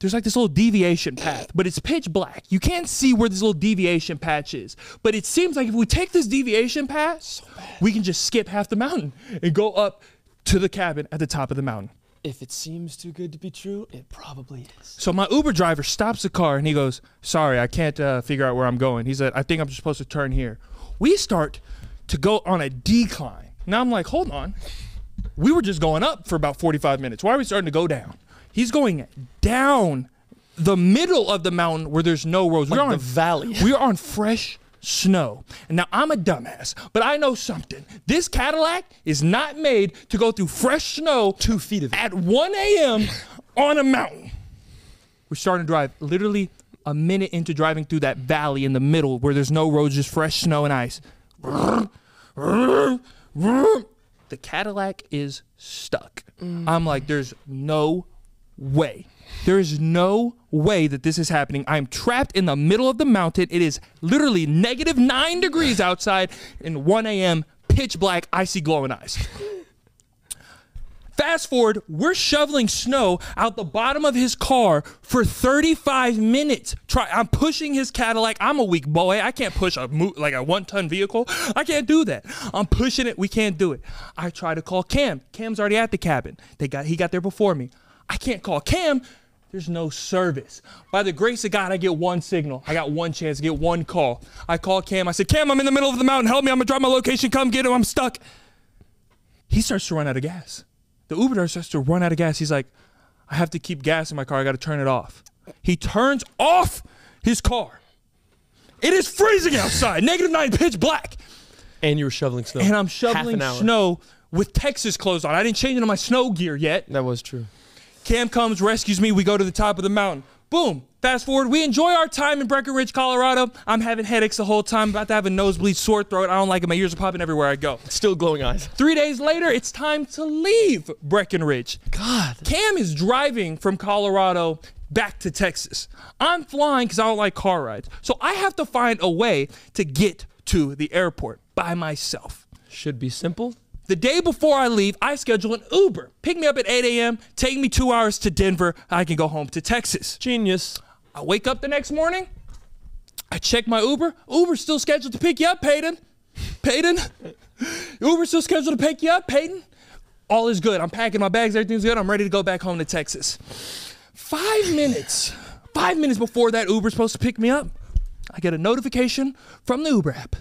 there's like this little deviation path, but it's pitch black. You can't see where this little deviation patch is. But it seems like if we take this deviation path, we can just skip half the mountain and go up to the cabin at the top of the mountain. If it seems too good to be true, it probably is. So my Uber driver stops the car and he goes, sorry, I can't figure out where I'm going. He said, I think I'm just supposed to turn here. We start to go on a decline. Now I'm like, hold on. We were just going up for about 45 minutes. Why are we starting to go down? He's going down the middle of the mountain where there's no roads. Like we're on the valley. We're on fresh snow. And now I'm a dumbass, but I know something. This Cadillac is not made to go through fresh snow 2 feet of it. At 1 a.m. on a mountain. We're starting to drive literally a minute into driving through that valley in the middle where there's no roads, just fresh snow and ice. The Cadillac is stuck. I'm like, there's no way. There is no way that this is happening. I'm trapped in the middle of the mountain. It is literally -9 degrees outside and 1 a.m. pitch black, icy glowing eyes. Fast forward, we're shoveling snow out the bottom of his car for 35 minutes. I'm pushing his Cadillac. I'm a weak boy. I can't push like a 1-ton vehicle. I can't do that. I'm pushing it. We can't do it. I try to call Cam. Cam's already at the cabin. He got there before me. I can't call Cam. There's no service. By the grace of God, I get one signal. I got one chance to get one call. I call Cam. I said, Cam, I'm in the middle of the mountain. Help me. I'm going to drop my location. Come get him. I'm stuck. He starts to run out of gas. The Uber driver starts to run out of gas. He's like, I have to keep gas in my car. I got to turn it off. He turns off his car. It is freezing outside. -9, pitch black. And you were shoveling snow. And I'm shoveling snow with Texas clothes on. I didn't change into my snow gear yet. That was true. Cam comes, rescues me. We go to the top of the mountain. Boom. Fast forward. We enjoy our time in Breckenridge, Colorado. I'm having headaches the whole time. About to have a nosebleed, sore throat. I don't like it. My ears are popping everywhere I go. Still glowing eyes. 3 days later, it's time to leave Breckenridge. God. Cam is driving from Colorado back to Texas. I'm flying because I don't like car rides. So I have to find a way to get to the airport by myself. Should be simple. The day before I leave, I schedule an Uber. Pick me up at 8 a.m., take me 2 hours to Denver, I can go home to Texas. Genius. I wake up the next morning, I check my Uber. Uber's still scheduled to pick you up, Peyton. Peyton? Uber's still scheduled to pick you up, Peyton? All is good. I'm packing my bags, everything's good. I'm ready to go back home to Texas. 5 minutes, 5 minutes before that Uber's supposed to pick me up, I get a notification from the Uber app.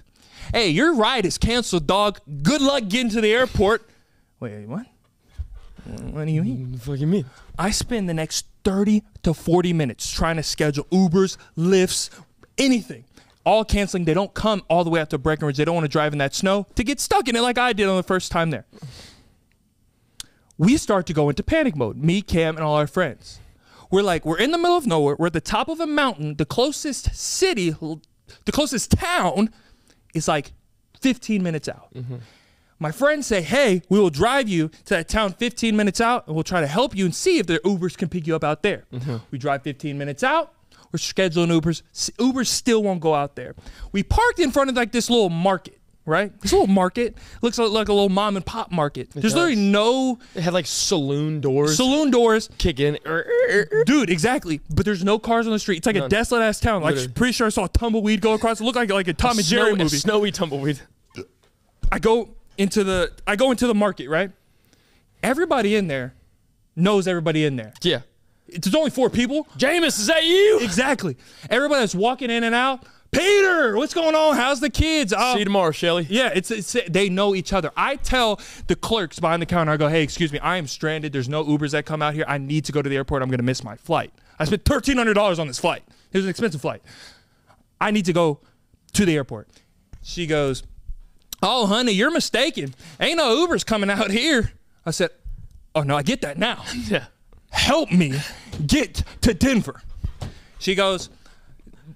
Hey, your ride is canceled, dog. Good luck getting to the airport. Wait, what? What do you mean? What the fuck do you mean? I spend the next 30 to 40 minutes trying to schedule Ubers, Lyfts, anything. All canceling. They don't come all the way out to Breckenridge. They don't want to drive in that snow to get stuck in it like I did on the first time there. We start to go into panic mode, me, Cam, and all our friends. We're like, we're in the middle of nowhere. We're at the top of a mountain. The closest city, the closest town, it's like 15 minutes out. My friends say, hey, we will drive you to that town 15 minutes out and we'll try to help you and see if their Ubers can pick you up out there. We drive 15 minutes out. We're scheduling Ubers. Ubers still won't go out there. We parked in front of like this little market, right? This little market looks like a little mom and pop market. There's literally no... It had like saloon doors. Saloon doors. Kick in. Dude, exactly. But there's no cars on the street. It's like a desolate ass town. Literally. Like, pretty sure I saw a tumbleweed go across. It looked like a Tom and Jerry movie. A snowy tumbleweed. I go into the market, right? Everybody in there knows everybody in there. Yeah. There's only 4 people. Jameis, is that you? Exactly. Everybody that's walking in and out. Peter, what's going on? How's the kids? See you tomorrow, Shelly. Yeah, it's they know each other. I tell the clerks behind the counter, I go, hey, excuse me, I am stranded. There's no Ubers that come out here. I need to go to the airport. I'm going to miss my flight. I spent $1,300 on this flight. It was an expensive flight. I need to go to the airport. She goes, oh, honey, you're mistaken. Ain't no Ubers coming out here. I said, oh, no, I get that now. Yeah. Help me get to Denver. She goes,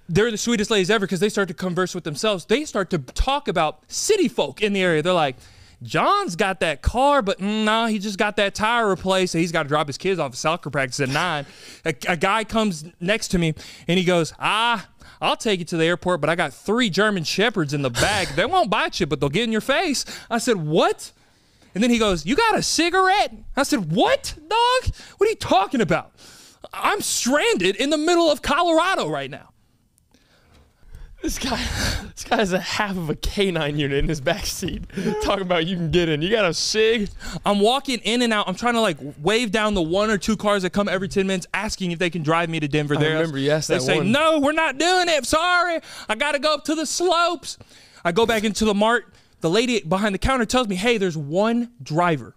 they're the sweetest ladies ever because they start to converse with themselves. They start to talk about city folk in the area. They're like, John's got that car, but nah, he just got that tire replaced. So he's got to drop his kids off at soccer practice at 9. A guy comes next to me and he goes, I'll take you to the airport, but I got 3 German shepherds in the bag. They won't bite you, but they'll get in your face. I said, what? And then he goes, you got a cigarette? I said, what, dog? What are you talking about? I'm stranded in the middle of Colorado right now. This guy has a half of a canine unit in his backseat. Talking about you can get in. You got a SIG? I'm walking in and out. I'm trying to like wave down the one or two cars that come every 10 minutes asking if they can drive me to Denver. I remember, yes, they say, no, we're not doing it. Sorry. I got to go up to the slopes. I go back into the mart. The lady behind the counter tells me, hey, there's one driver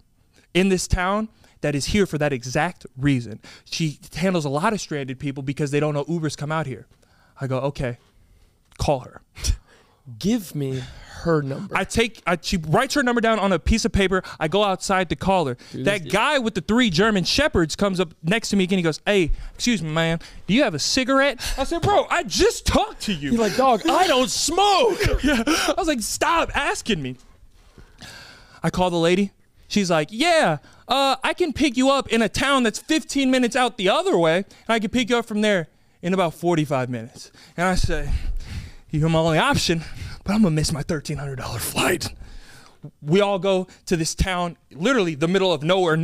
in this town that is here for that exact reason. She handles a lot of stranded people because they don't know Ubers come out here. I go, okay. Call her. Give me her number. She writes her number down on a piece of paper. I go outside to call her. Dude, that guy with the 3 German shepherds comes up next to me and he goes, hey, excuse me, man, do you have a cigarette? I said, bro, I just talked to you. He's like, dog, I don't smoke. Yeah. I was like, stop asking me. I call the lady. She's like, yeah, I can pick you up in a town that's 15 minutes out the other way, and I can pick you up from there in about 45 minutes. And I say, you're my only option, but I'm gonna miss my $1,300 flight. We all go to this town, literally the middle of nowhere.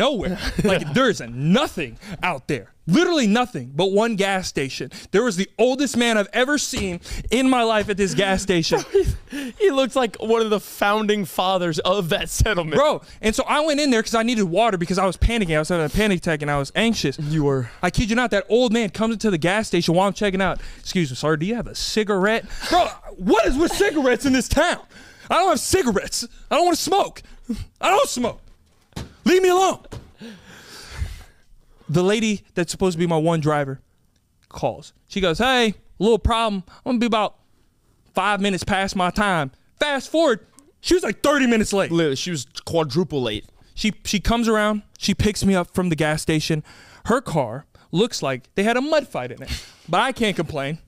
Like there's nothing out there, literally nothing but one gas station. There was the oldest man I've ever seen in my life at this gas station. Bro, he looks like one of the founding fathers of that settlement. Bro, and so I went in there because I needed water because I was panicking. I was having a panic attack and I was anxious. You were. I kid you not, that old man comes into the gas station while I'm checking out. Excuse me, sir, do you have a cigarette? Bro, what is with cigarettes in this town? I don't have cigarettes. I don't want to smoke. I don't smoke. Leave me alone. The lady that's supposed to be my one driver calls. She goes, hey, little problem. I'm going to be about 5 minutes past my time. Fast forward, she was like 30 minutes late. Literally, she was quadruple late. She comes around. She picks me up from the gas station. Her car looks like they had a mud fight in it, but I can't complain.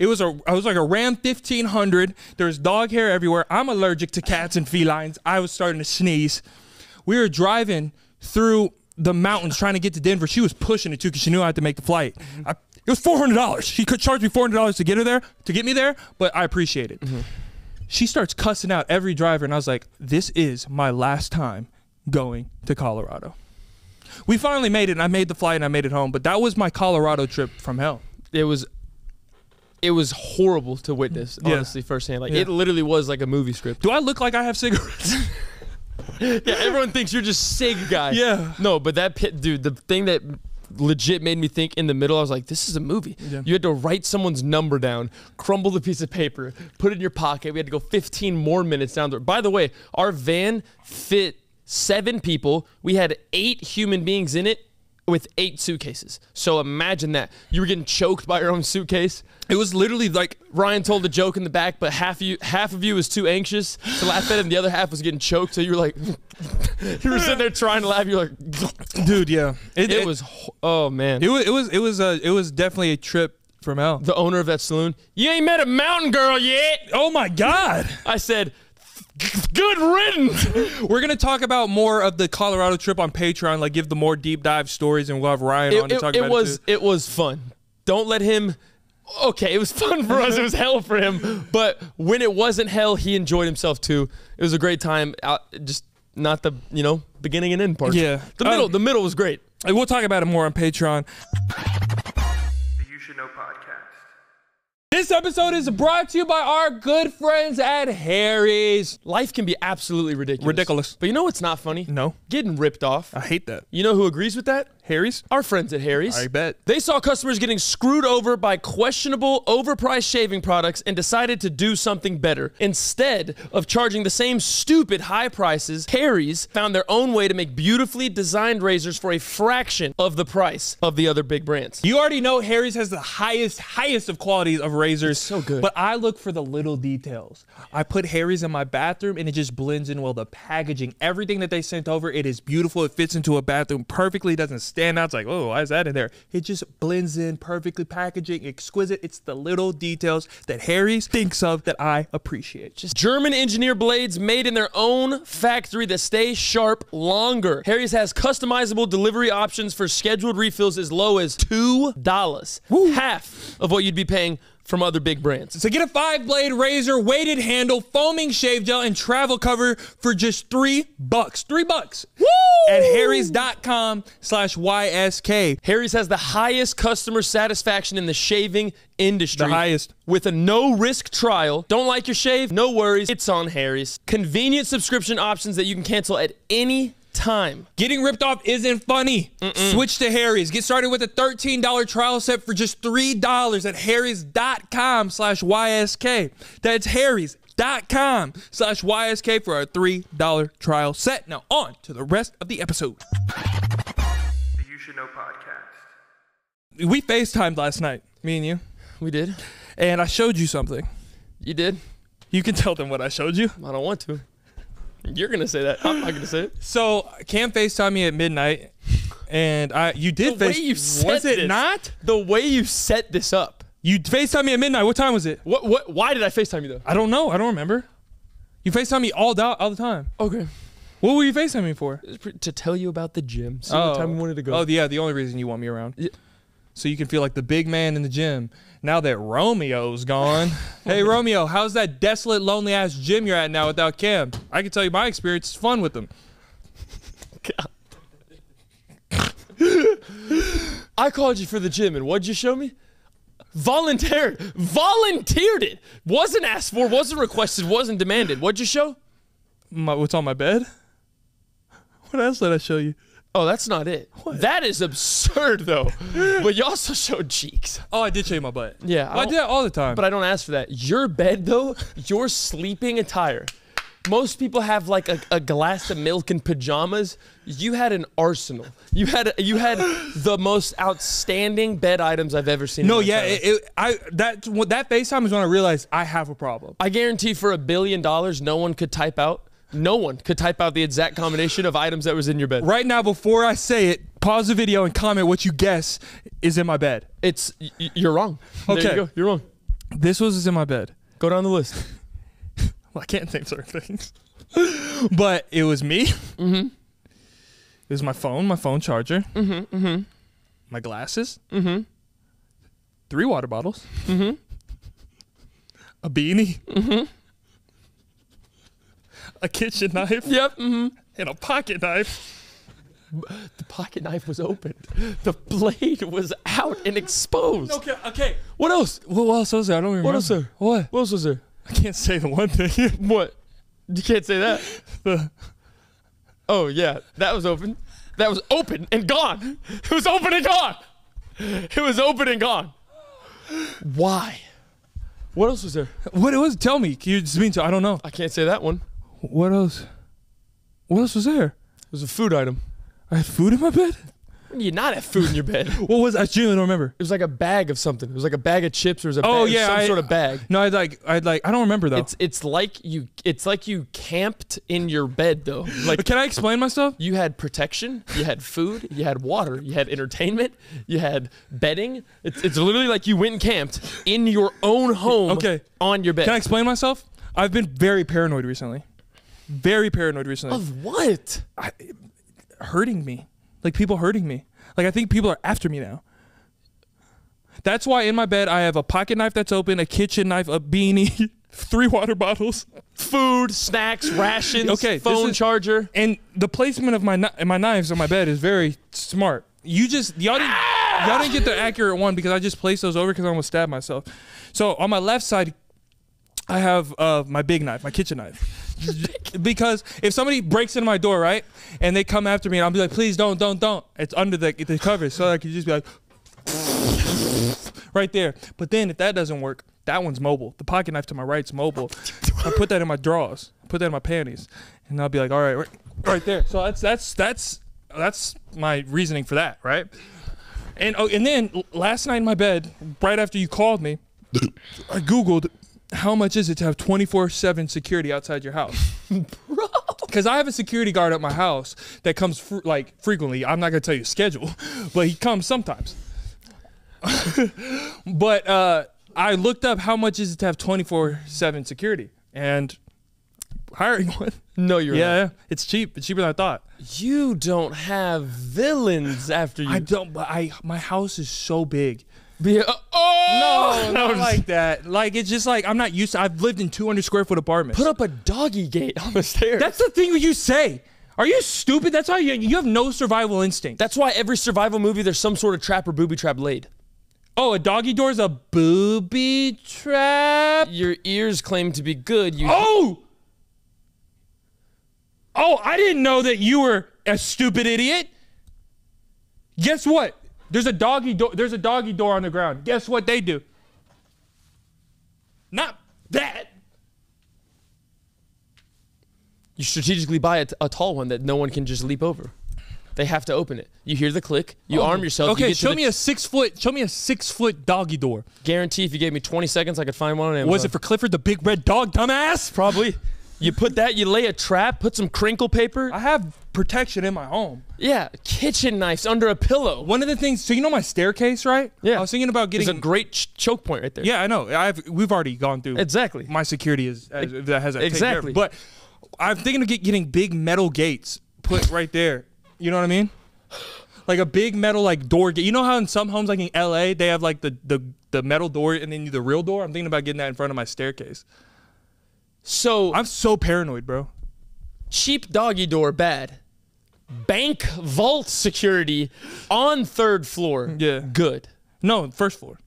I was like a Ram 1500. There's dog hair everywhere. I'm allergic to cats and felines. I was starting to sneeze. We were driving through the mountains trying to get to Denver. She was pushing it too because she knew I had to make the flight. It was $400. She could charge me $400 to get me there, but I appreciate it. Mm-hmm. She starts cussing out every driver, and I was like, this is my last time going to Colorado. We finally made it, and I made the flight, and I made it home, but that was my Colorado trip from hell. It was horrible to witness, honestly, firsthand. Like it literally was like a movie script. Do I look like I have cigarettes? Yeah, everyone thinks you're just cig guy. Yeah. No, but that dude, the thing that legit made me think in the middle, I was like, this is a movie. Yeah. You had to write someone's number down, crumble the piece of paper, put it in your pocket. We had to go 15 more minutes down there. By the way, our van fit 7 people. We had 8 human beings in it. With 8 suitcases. So imagine that. You were getting choked by your own suitcase. It was literally like Ryan told a joke in the back, but half of you was too anxious to laugh at him. The other half was getting choked. So you were like, you were sitting there trying to laugh. You're like, dude, yeah. It was, oh man. It was definitely a trip from hell. The owner of that saloon, you ain't met a mountain girl yet. Oh my God. I said, good riddance. We're gonna talk about more of the Colorado trip on Patreon, like give the more deep dive stories, and we'll have Ryan on to talk about it too. It was fun. Don't let him. Okay, it was fun for us. It was hell for him. But when it wasn't hell, he enjoyed himself too. It was a great time. Just not the beginning and end part. Yeah, the middle was great. We'll talk about it more on Patreon. The You Should Know Podcast. This episode is brought to you by our good friends at Harry's. Life can be absolutely ridiculous. But you know what's not funny? No. Getting ripped off. I hate that. You know who agrees with that? Harry's? Our friends at Harry's. I bet. They saw customers getting screwed over by questionable, overpriced shaving products and decided to do something better. Instead of charging the same stupid high prices, Harry's found their own way to make beautifully designed razors for a fraction of the price of the other big brands. You already know Harry's has the highest of qualities of razors. It's so good. But I look for the little details. I put Harry's in my bathroom and it just blends in well. The packaging, everything that they sent over, it is beautiful. It fits into a bathroom perfectly. Doesn't stand out. It's like, oh, why is that in there? It just blends in perfectly, packaging, exquisite. It's the little details that Harry's thinks of that I appreciate. Just German engineer blades made in their own factory that stay sharp longer. Harry's has customizable delivery options for scheduled refills as low as $2. Woo. Half of what you'd be paying from other big brands. So get a 5-blade razor, weighted handle, foaming shave gel, and travel cover for just $3. $3. Woo! At harrys.com/YSK. Harry's has the highest customer satisfaction in the shaving industry. The highest. With a no-risk trial. Don't like your shave? No worries. It's on Harry's. Convenient subscription options that you can cancel at any time. Getting ripped off isn't funny. Switch to Harry's. Get started with a $13 trial set for just $3 at harrys.com/YSK. That's harrys.com/YSK for our $3 trial set. Now on to the rest of the episode. The You Should Know Podcast. We FaceTimed last night, me and you. We did. And I showed you something. You did? You can tell them what I showed you. I don't want to. You're going to say that. I'm not going to say it. So, Cam FaceTimed me at midnight, and you did FaceTime. The way you set this. Was it not? The way you set this up. You FaceTimed me at midnight. What time was it? Why did I FaceTime you, though? I don't know. I don't remember. You FaceTimed me all the time. Okay. What were you FaceTiming me for? To tell you about the gym. See what time we wanted to go. Oh, yeah. The only reason you want me around. Yeah. So you can feel like the big man in the gym. Now that Romeo's gone. Hey, Romeo, how's that desolate, lonely-ass gym you're at now without Cam? I can tell you my experience is fun with him. God. I called you for the gym, and what'd you show me? Volunteered it. Wasn't asked for, wasn't requested, wasn't demanded. What'd you show? What's on my bed? What else did I show you? Oh, that's not it. What? That is absurd, though. But you also showed cheeks. Oh, I did show you my butt. Yeah. Well, I do that all the time. But I don't ask for that. Your bed, though, your sleeping attire. Most people have, like, a glass of milk and pajamas. You had an arsenal. You had the most outstanding bed items I've ever seen. No, in my time. That FaceTime is when I realized I have a problem. I guarantee for $1 billion, no one could type out. No one could type out the exact combination of items that was in your bed. Right now, before I say it, pause the video and comment what you guess is in my bed. You're wrong. Okay. There you go. You're wrong. This was in my bed. Go down the list. Well, I can't name certain things. But it was me. Mm-hmm. It was my phone charger. Mm-hmm. Mm-hmm. My glasses. Mm-hmm. 3 water bottles. Mm-hmm. A beanie. Mm-hmm. A kitchen knife. Yep. Mm-hmm. And a pocket knife. The pocket knife was opened. The blade was out and exposed. Okay. Okay. What else? What else was there? I don't remember. What else was there? What else was there? I can't say the one thing. What? You can't say that. Oh yeah, that was open. That was open and gone. It was open and gone. It was open and gone. Why? What else was there? What it was? Tell me. Can you just mean to? I don't know. I can't say that one. What else? What else was there? It was a food item. I had food in my bed? You not have food in your bed. What was I genuinely don't remember. It was like a bag of something. It was like a bag of chips or it was a sort of bag. No, I don't remember though. It's like you camped in your bed though. Like, but can I explain myself? You had protection, you had food, you had water, you had entertainment, you had bedding. It's literally like you went and camped in your own home on your bed. Can I explain myself? I've been very paranoid recently. Very paranoid recently. Of what? Hurting me. Like, people hurting me. Like, I think people are after me now. That's why in my bed I have a pocket knife that's open, a kitchen knife, a beanie, 3 water bottles, food, snacks, rations, phone charger. And the placement of my knives on my bed is very smart. Y'all didn't get the accurate one because I just placed those over because I almost stabbed myself. So on my left side, I have my big knife, my kitchen knife. Because if somebody breaks into my door, right, and they come after me, and I'll be like, please don't. It's under the covers, so I can just be like, right there. But then if that doesn't work, that one's mobile. The pocket knife to my right's mobile. I put that in my drawers, put that in my panties, and I'll be like, all right, right there. So that's my reasoning for that, right? And then last night in my bed, right after you called me, I Googled. How much is it to have 24/7 security outside your house? Bro. Because I have a security guard at my house that comes frequently. I'm not going to tell you his schedule, but he comes sometimes. But I looked up how much is it to have 24/7 security and hiring one. No, you're right. Yeah, it's cheap. It's cheaper than I thought. You don't have villains after you. I don't, but my house is so big. No, not like that. Like, it's just like, I'm not used to, I've lived in 200 square foot apartments. Put up a doggy gate on the stairs. That's the thing you say. Are you stupid? That's how you have no survival instinct. That's why every survival movie, there's some sort of trap or booby trap laid. Oh, a doggy door is a booby trap? Your ears claim to be good. You Oh, I didn't know that you were a stupid idiot. Guess what? There's a doggy door. There's a doggy door on the ground. Guess what they do? Not that. You strategically buy a tall one that no one can just leap over. They have to open it. You hear the click. You arm yourself. Okay, you get show me a six foot doggy door. Guarantee if you gave me 20 seconds, I could find one on Amazon. Was it for Clifford the Big Red Dog, dumbass? Probably. You put that. You lay a trap. Put some crinkle paper. I have protection in my home. Yeah, kitchen knives under a pillow. One of the things. So you know my staircase, right? Yeah. I was thinking about getting. There's a great choke point right there. Yeah, I know. We've already gone through. Exactly. My security has that exactly. But I'm thinking of getting big metal gates put right there. You know what I mean? Like a big metal like door gate. You know how in some homes like in LA they have like the metal door and then the real door? I'm thinking about getting that in front of my staircase. So I'm so paranoid, bro. Cheap doggy door, bad. Bank vault security on third floor. Yeah. Good. No, first floor.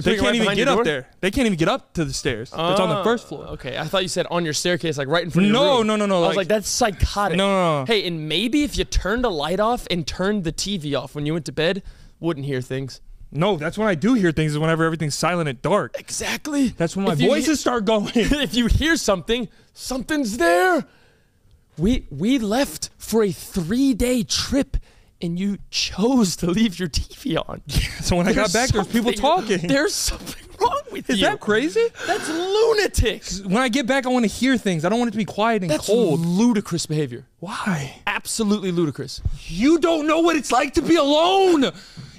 They can't even get up there. They can't even get up to the stairs. It's on the first floor. Okay, I thought you said on your staircase, like right in front of your room. No. I was like, that's psychotic. No. Hey, and maybe if you turned a light off and turned the TV off when you went to bed, wouldn't hear things. No, that's when I do hear things, is whenever everything's silent and dark. Exactly. That's when my voices start going. If you hear something, something's there. We left for a 3-day trip. And you chose to leave your TV on. Yeah, so when I got back, there's people talking. There's something wrong with you. Is that crazy? That's lunatic. When I get back, I want to hear things. I don't want it to be quiet and cold. That's ludicrous behavior. Why? Absolutely ludicrous. You don't know what it's like to be alone.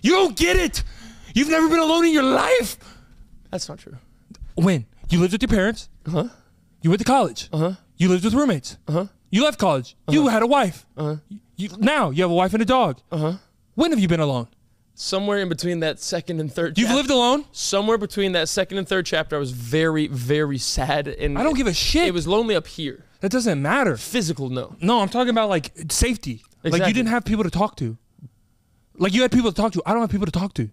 You don't get it. You've never been alone in your life. That's not true. When? You lived with your parents. Uh-huh. You went to college. Uh-huh. You lived with roommates. Uh-huh. You left college. Uh-huh. You had a wife. Uh-huh. Now you have a wife and a dog. Uh-huh. When have you been alone? Somewhere in between that second and third. You've lived alone? Somewhere between that second and third chapter, I was very, very sad. And I don't give a shit. It was lonely up here. That doesn't matter. Physical, no. No, I'm talking about like safety. Exactly. Like you didn't have people to talk to. Like you had people to talk to. I don't have people to talk to.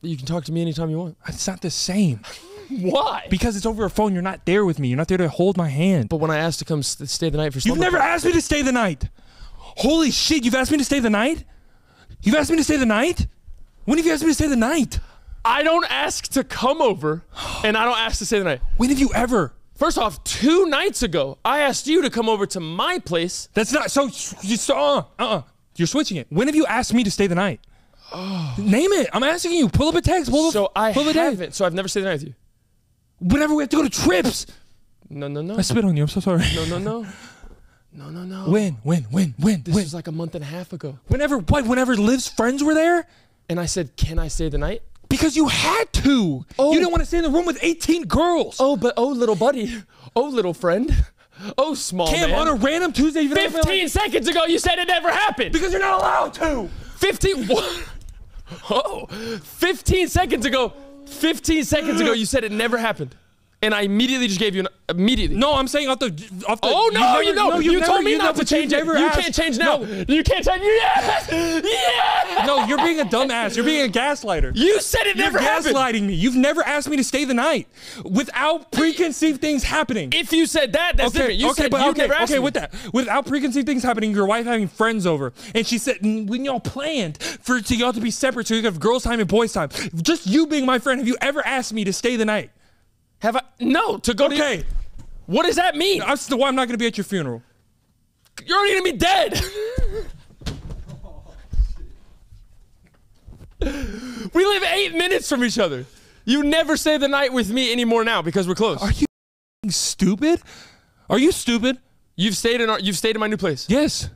You can talk to me anytime you want. It's not the same. Why? Because it's over a phone. You're not there with me. You're not there to hold my hand. But when I asked to come stay the night for something. You've never asked me to stay the night. Holy shit, you've asked me to stay the night? You've asked me to stay the night? When have you asked me to stay the night? I don't ask to come over, and I don't ask to stay the night. When have you ever? First off, 2 nights ago, I asked you to come over to my place. That's not, you're switching it. When have you asked me to stay the night? Oh. Name it, I'm asking you. Pull up a text, So I've never stayed the night with you. Whenever we have to go to trips. No. I spit on you, I'm so sorry. No. When? This was like a month and a half ago. Whenever Liv's friends were there? And I said, can I stay the night? Because you had to. Oh. You didn't want to stay in the room with 18 girls. Oh, but little buddy. Oh, little friend. Oh, small Cam, man. On a random Tuesday. You 15 like, seconds ago, you said it never happened. Because you're not allowed to. 15 seconds ago, you said it never happened. And I immediately just gave you an immediately. No, I'm saying off the you told me not to change it. You can't change now. No. You can't change. Yeah. No, you're being a dumbass. You're being a gaslighter. You said it never happened. You're gaslighting me. You've never asked me to stay the night without preconceived things happening. If you said that, that's different. You never asked me. Without preconceived things happening, your wife having friends over, and she said when y'all planned for y'all to be separate, so you could have girls' time and boys' time. Just you being my friend. Have you ever asked me to stay the night? Have I? No, to go to your, what does that mean? That's why I'm not going to be at your funeral. You're already going to be dead. We live 8 minutes from each other. You never stay the night with me anymore now because we're close. Are you stupid? Are you stupid? You've stayed in my new place. Yes.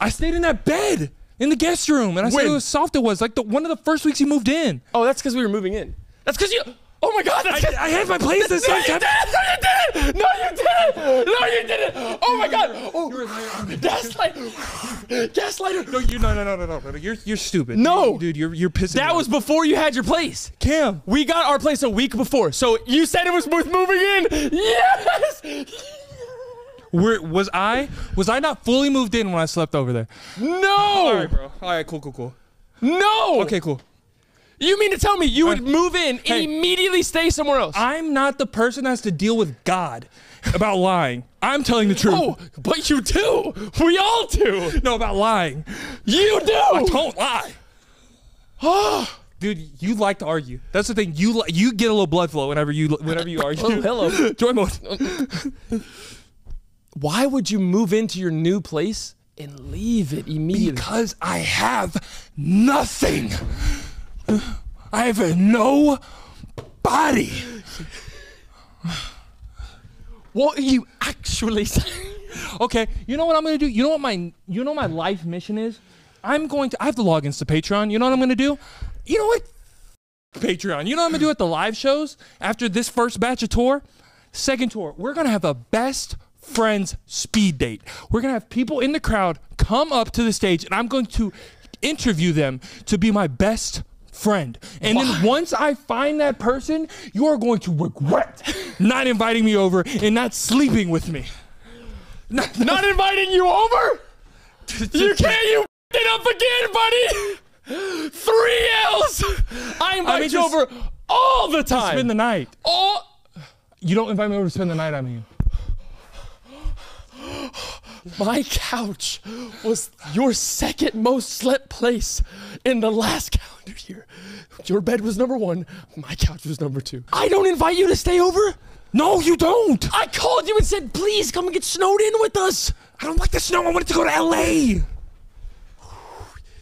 I stayed in that bed in the guest room and I said how soft it was. Like one of the first weeks you moved in. Oh, that's because we were moving in. That's because you... Oh my God! That's I had my plays this time. No, you didn't! No, you didn't! No, you didn't! Oh my God! Oh, you're a liar. Gaslighter! No, you no. You're stupid. No, dude, you're pissing. That was before you had your place, Cam. We got our place a week before, so you said it was worth moving in. Yes. Was I not fully moved in when I slept over there? No. All right, bro. All right, cool. No. Okay, cool. You mean to tell me you would move in and immediately stay somewhere else? I'm not the person that has to deal with God about lying. I'm telling the truth. Oh, but you do. We all do. No, about lying. You do. I don't lie. Oh. Dude, you like to argue. That's the thing. You get a little blood flow whenever you argue. Oh, hello. Joy mode. Why would you move into your new place and leave it immediately? Because I have nothing. I have no body. What are you actually saying? Okay, you know what I'm gonna do? You know what my life mission is? I have to log into Patreon. You know what I'm gonna do? You know what? Patreon. You know what I'm gonna do at the live shows after this first batch of tour? Second tour, we're gonna have a best friends speed date. We're gonna have people in the crowd come up to the stage and I'm going to interview them to be my best friend. And then once I find that person, you are going to regret not inviting me over and not sleeping with me. Not inviting you over? You it up again, buddy. 3 L's. I invite you over all the time. Spend the night. You don't invite me over to spend the night, I mean. My couch was your second most slept place in the last calendar year. Your bed was #1. My couch was #2. I don't invite you to stay over? No, you don't. I called you and said, please come and get snowed in with us. I don't like the snow. I wanted to go to LA.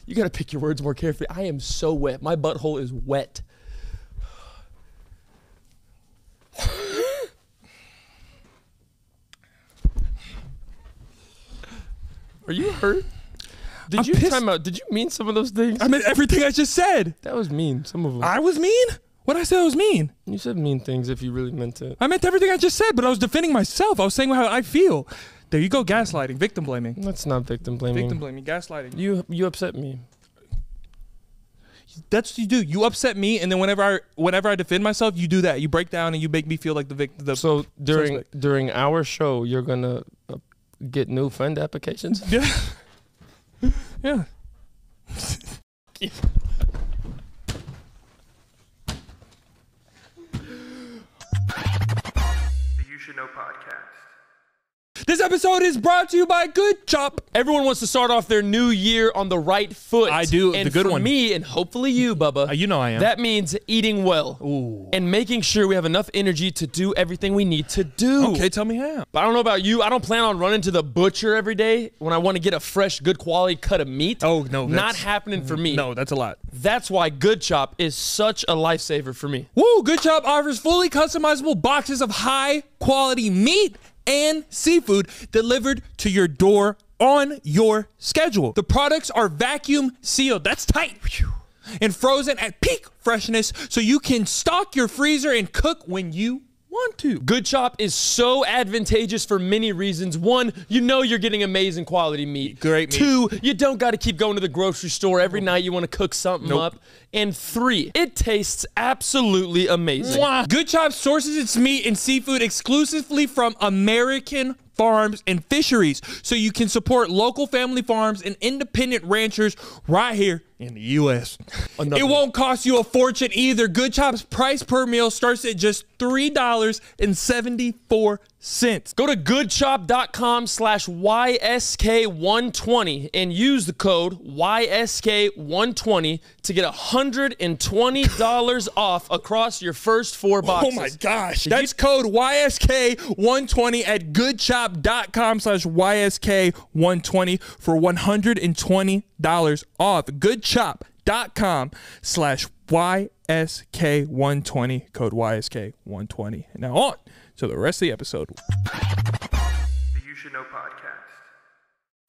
You got to pick your words more carefully. I am so wet. My butthole is wet. Are you hurt? Did you mean some of those things? I meant everything I just said. That was mean, some of them. I was mean? What I said was mean. You said mean things if you really meant it. I meant everything I just said, but I was defending myself. I was saying how I feel. There you go, gaslighting, victim blaming. That's not victim blaming. Victim blaming, gaslighting. You upset me. That's what you do. You upset me, and then whenever I defend myself, you do that. You break down and you make me feel like the victim. So during our show, you're gonna get new friend applications? Yeah. Yeah. The You Should Know Podcast. This episode is brought to you by Good Chop. Everyone wants to start off their new year on the right foot. I do, and the good one. And for me, and hopefully you, Bubba. You know I am. That means eating well. Ooh. And making sure we have enough energy to do everything we need to do. Okay, tell me how. But I don't know about you. I don't plan on running to the butcher every day when I want to get a fresh, good quality cut of meat. Oh, no. Not happening for me. No, that's a lot. That's why Good Chop is such a lifesaver for me. Woo, Good Chop offers fully customizable boxes of high-quality meat and seafood delivered to your door on your schedule. The products are vacuum sealed. That's tight. And frozen at peak freshness so you can stock your freezer and cook when you want to. Good Chop is so advantageous for many reasons. 1, you know you're getting amazing quality meat. Great meat. 2, you don't got to keep going to the grocery store every night you want to cook something up. And 3, it tastes absolutely amazing. Wow. Good Chop sources its meat and seafood exclusively from American farms and fisheries so you can support local family farms and independent ranchers right here in the U.S. It won't cost you a fortune either. Good Chop's price per meal starts at just $3.74. Go to goodchop.com/YSK120 and use the code YSK120 to get $120 off across your first 4 boxes. Oh my gosh. That's code YSK120 at goodchop.com/YSK120 for $120 off. Goodchop.com/YSK120, code YSK120. Now on to the rest of the episode. The You Should Know Podcast.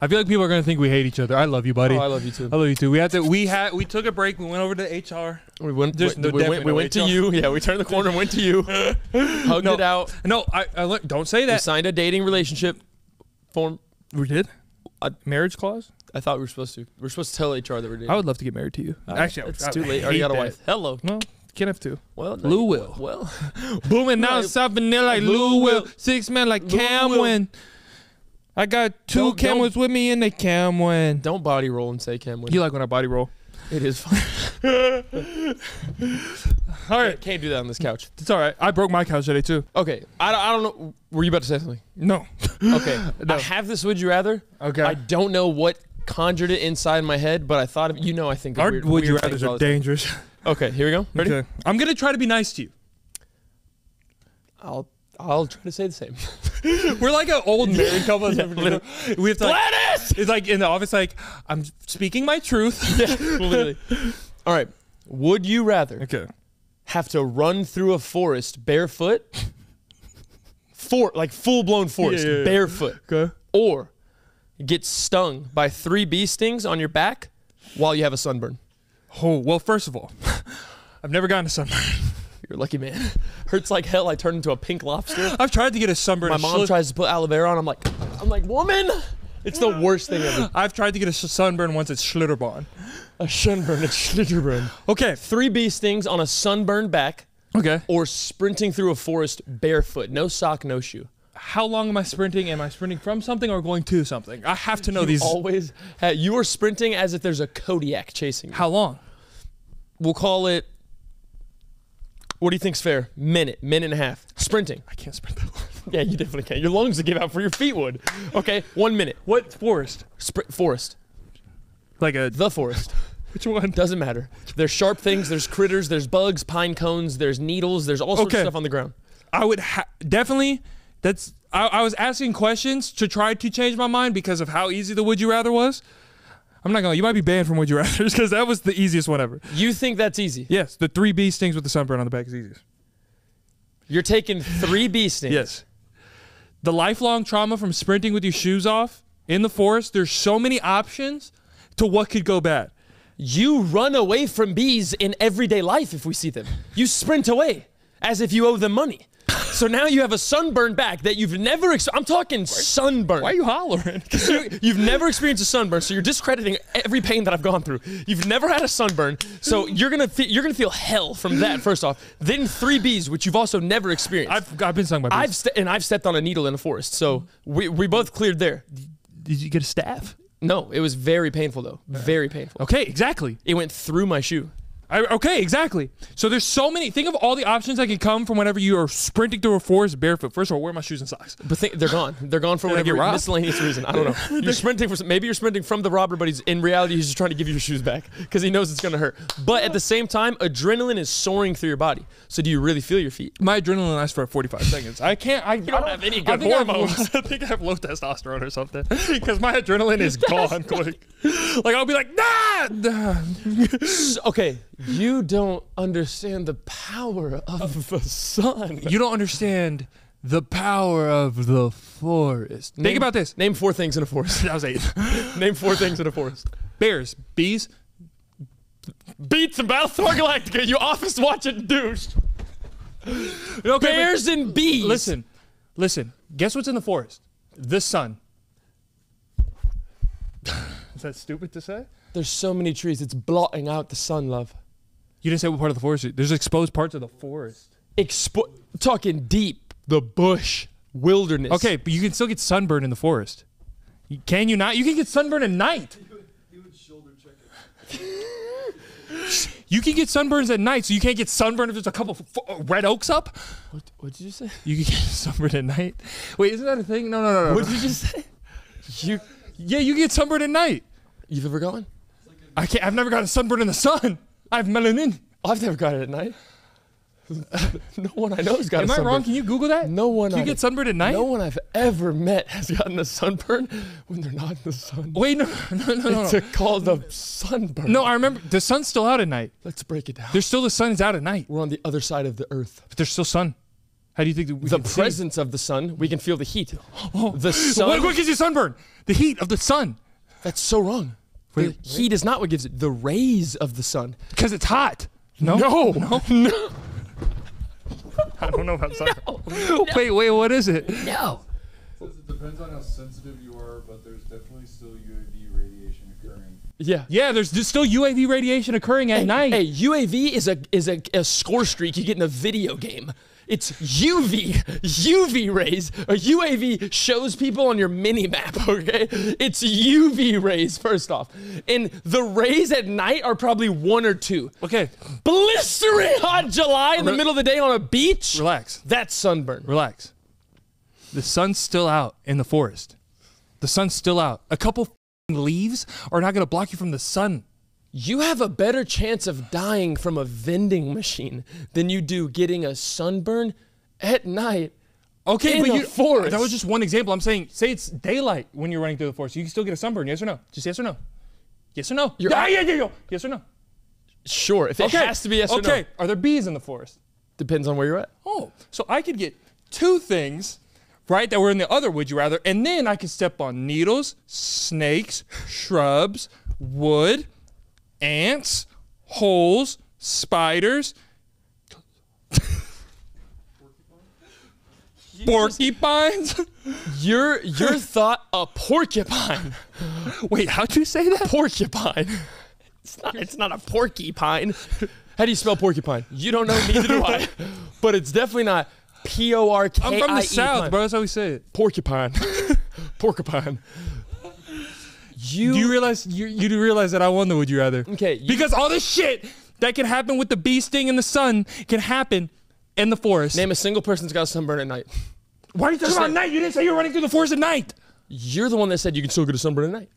I feel like people are gonna think we hate each other. I love you, buddy. Oh, I love you too. I love you too. We took a break. We went over to HR. We went to you. Yeah, we turned the corner and went to you. Hugged it out. No, don't say that. We signed a dating relationship form. We did? A marriage clause? I thought we were supposed to. We're supposed to tell HR that we're dating. I would love to get married to you. Actually, it's too late. I already got a wife. Hello. Well, can't have two. Well, no, Lou will. Well, booming now, something there like Lou will. 6 men like Cam Nguyen. I got 2 Camwins with me in the Camwin. Don't body roll and say Camwin. You like when I body roll? It is fun. All right. Can't do that on this couch. It's all right. I broke my couch today too. Okay. I don't know. Were you about to say something? No. Okay. No. I have this would you rather. Okay. I don't know what conjured it inside my head, but I thought of, you know, I think of weird, would you rathers are dangerous. Okay. Here we go. Ready? Okay. I'm going to try to be nice to you. I'll try to say the same. We're like an old married couple. Yeah, we have to like, Gladys! It's like in the office, like, I'm speaking my truth. Yeah, literally. All right. Would you rather have to run through a forest barefoot? Like full-blown forest, yeah. Barefoot. Okay. Or get stung by 3 bee stings on your back while you have a sunburn? Oh, well, first of all, I've never gotten a sunburn. You're a lucky man. Hurts like hell. I turned into a pink lobster. I've tried to get a sunburn. My mom tries to put aloe vera on. I'm like, woman, it's the worst thing ever. I've tried to get a sunburn once at Schlitterbahn. A sunburn at Schlitterbahn. Okay. 3 bee stings on a sunburned back. Okay. Or sprinting through a forest barefoot. No sock, no shoe. How long am I sprinting? Am I sprinting from something or going to something? I have to know these. Always. You are sprinting as if there's a Kodiak chasing you. How long? We'll call it. What do you think's fair? Minute and a half. Sprinting. I can't sprint that long. Yeah, you definitely can't. Your lungs would give out for your feet would. Okay, 1 minute. What forest? Forest. Like a... The forest. Which one? Doesn't matter. There's sharp things, there's critters, there's bugs, pine cones, there's needles, there's all sorts of stuff on the ground. I would definitely... That's. I was asking questions to try to change my mind because of how easy the Would You Rather was. I'm not gonna lie, you might be banned from Would You Rathers because that was the easiest one ever. You think that's easy? Yes, the 3 bee stings with the sunburn on the back is easiest. You're taking 3 bee stings? Yes. The lifelong trauma from sprinting with your shoes off in the forest, there's so many options to what could go bad. You run away from bees in everyday life if we see them. You sprint away as if you owe them money. So now you have a sunburn back that you've never experienced. I'm talking sunburn. Why are you hollering? You've never experienced a sunburn, so you're discrediting every pain that I've gone through. You've never had a sunburn, so you're gonna feel hell from that, first off. Then 3 bees, which you've also never experienced. I've been stung by bees. I've stepped on a needle in a forest, so we both cleared there. Did you get a staff? No, it was very painful, though. Very painful. Okay, exactly. It went through my shoe. Okay, exactly. So there's so many. Think of all the options that could come from whenever you are sprinting through a forest barefoot. First of all, where are my shoes and socks? But they're gone. They're gone for whatever miscellaneous reason. I don't know. You're sprinting for maybe you're sprinting from the robber, but he's in reality he's just trying to give you your shoes back because he knows it's gonna hurt. But at the same time, adrenaline is soaring through your body. So do you really feel your feet? My adrenaline lasts for 45 seconds. I can't. I don't have any good hormones. I think I have low testosterone or something because my adrenaline is gone quick. Like I'll be like, nah. Okay. You don't understand the power of the sun. You don't understand the power of the forest. Think about this. Name 4 things in a forest. That was 8. Name 4 things in a forest. Bears, bees, beats and Battlestar Galactica, you office watching douche. Okay, bears and bees. Listen. Guess what's in the forest? The sun. Is that stupid to say? There's so many trees. It's blotting out the sun, love. You didn't say what part of the forest. There's exposed parts of the forest. Talking deep. The bush. Wilderness. Okay, but you can still get sunburned in the forest. Can you not? You can get sunburned at night. He would shoulder check it. You can get sunburns at night, so you can't get sunburned if there's a couple of red oaks up. What did you say? You can get sunburned at night. Wait, isn't that a thing? No. What did you say? Yeah, you can get sunburned at night. You've ever gone? I've never gotten sunburned in the sun. I have melanin. I've never got it at night. No one I know has got a sunburn. Am I wrong? Can you Google that? No one. Can you get sunburned at night? No one I've ever met has gotten a sunburn when they're not in the sun. Wait, no. It's called a sunburn. No, I remember. The sun's still out at night. Let's break it down. The sun is out at night. We're on the other side of the earth. But there's still sun. How do you think that we the presence see? Of the sun? We can feel the heat. Oh, the sun. What gives you sunburn? The heat of the sun. That's so wrong. Wait, heat is not what gives it. The rays of the sun. Because it's hot. No. I don't know about sunburn. No. Wait, what is it? No. It depends on how sensitive you are, but there's definitely still UAV radiation occurring. Yeah. There's still UAV radiation occurring at night. Hey, UAV is a score streak you get in a video game. It's UV rays. A UAV shows people on your mini map, okay? It's UV rays, first off. And the rays at night are probably one or two. Okay. Blistering hot July in the middle of the day on a beach? Relax. That's sunburn. Relax. The sun's still out in the forest. The sun's still out. A couple leaves are not gonna block you from the sun. You have a better chance of dying from a vending machine than you do getting a sunburn at night. Okay, in but you forest. That was just one example. I'm saying, say it's daylight when you're running through the forest. You can still get a sunburn, yes or no? Just yes or no. Yes or no. Yes or no. Sure, if it has to be yes or no. Okay, are there bees in the forest? Depends on where you're at. Oh, so I could get two things, right, that were in the other would you rather, and then I could step on needles, snakes, shrubs, wood, ants, holes, spiders, porcupines. Your thought a porcupine. Wait, how'd you say that? Porcupine. It's not a porcupine. How do you spell porcupine? You don't know, neither do I. But it's definitely not P-O-R-K-I-E. I'm from the South, bro. That's how we say it. Porcupine. Porcupine. You do realize that I won the would you rather. Okay. Because all this shit that can happen with the bee sting in the sun can happen in the forest. Name a single person that's got a sunburn at night. Why are you talking about night? You didn't say you were running through the forest at night. You're the one that said you can still get a sunburn at night.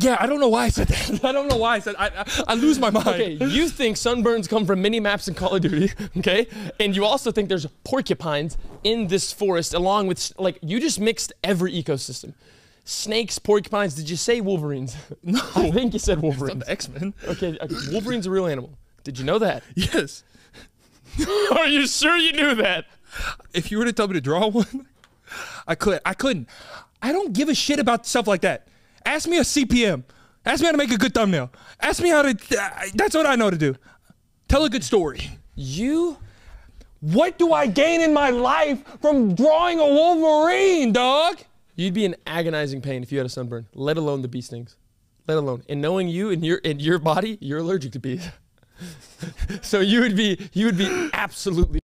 Yeah, I don't know why I said that. I don't know why I said I lose my mind. Okay, you think sunburns come from mini maps in Call of Duty, okay? And you also think there's porcupines in this forest along with, like, you just mixed every ecosystem. Snakes, porcupines, did you say wolverines? No. I think you said wolverines. It's not the X-Men. Okay, wolverine's a real animal. Did you know that? Yes. Are you sure you knew that? If you were to tell me to draw one, I couldn't. I don't give a shit about stuff like that. Ask me a CPM. Ask me how to make a good thumbnail. Ask me how to, that's what I know to do. Tell a good story. What do I gain in my life from drawing a wolverine, dog? You'd be in agonizing pain if you had a sunburn, let alone the bee stings. Let alone. And knowing you and your body, you're allergic to bees. So you would be absolutely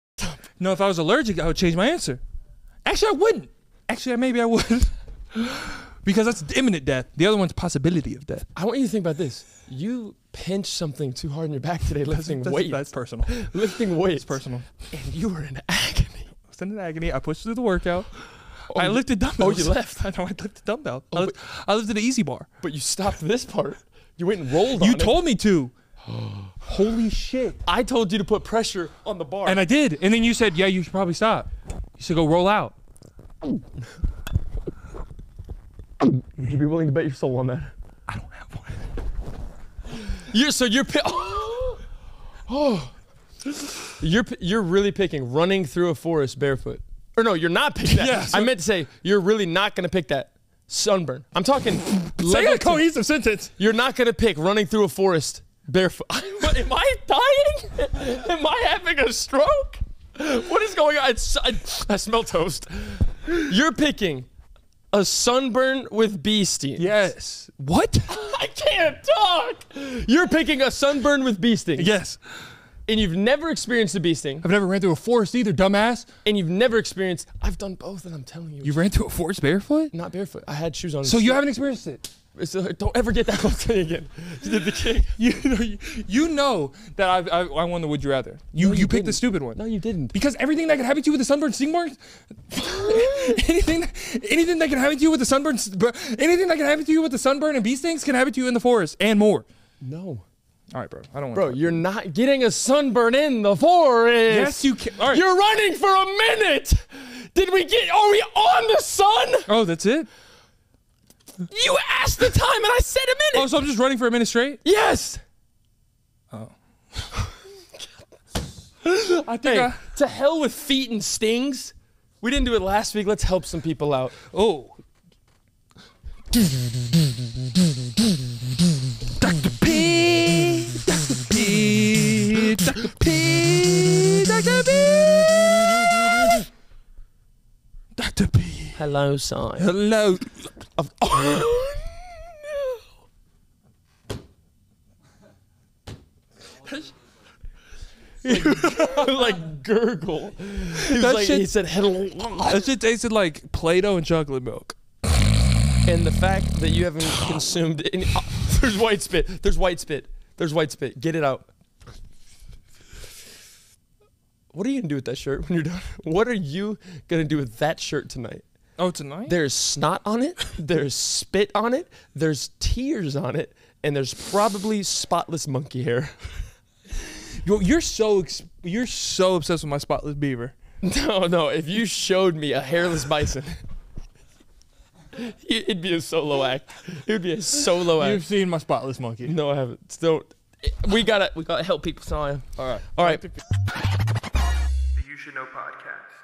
No, if I was allergic, I would change my answer. Actually, I wouldn't. Actually, maybe I would. Because that's imminent death. The other one's possibility of death. I want you to think about this. You pinched something too hard in your back today lifting weights. That's personal. Lifting weights. It's personal. And you were in agony. I was in agony. I pushed through the workout. Oh, I lifted dumbbells. Oh, you left. I know, I lifted dumbbells. Oh, I lifted the easy bar. But you stopped this part. You went and rolled on it. You told me to. Holy shit. I told you to put pressure on the bar. And I did. And then you said, yeah, you should probably stop. You should go roll out. Would you be willing to bet your soul on that? I don't have one. You're really picking running through a forest barefoot. Or no, you're not picking that. Yeah, so I meant to say, you're really not going to pick that. Sunburn. I'm talking... Say a cohesive sentence. You're not going to pick running through a forest barefoot. Am I dying? Am I having a stroke? What is going on? I smell toast. You're picking a sunburn with bee stings. Yes. What? I can't talk. You're picking a sunburn with bee stings. Yes. And you've never experienced a bee sting. I've never ran through a forest either, dumbass. And you've never experienced... I've done both, and I'm telling you. You ran through a forest barefoot? Not barefoot. I had shoes on. So you haven't experienced it? Don't ever get that whole thing again. You know that I won the would you rather. You picked the stupid one. No, you didn't. Because everything that could happen to you with a sunburn sting mark... anything that can happen to you with a sunburn... Anything that can happen to you with a sunburn and bee stings can happen to you in the forest and more. No. All right, bro. I don't want to. Bro, you're not getting a sunburn in the forest. Yes, you can. All right. You're running for a minute. Are we on the sun? Oh, that's it? You asked the time and I said a minute. Oh, so I'm just running for a minute straight? Yes. Oh. I think to hell with feet and stings. We didn't do it last week. Let's help some people out. Oh. Dr. P, Dr. P, Dr. P, Dr. P, Dr. P. Hello, Si. Hello. Oh, no. He would, like, gurgle. He, he said, hello. That shit tasted like Play-Doh and chocolate milk. And the fact that you haven't consumed any... Oh, there's white spit. There's white spit. There's white spit. Get it out. What are you going to do with that shirt when you're done? What are you going to do with that shirt tonight? Oh, tonight? There's snot on it. There's spit on it. There's tears on it. And there's probably spotless monkey hair. Yo, you're so obsessed with my spotless beaver. No. If you showed me a hairless bison... It'd be a solo act. It would be a solo act. You've seen my spotless monkey. No, I haven't. Still, we gotta help people. Sorry. All right. The You Should Know Podcast.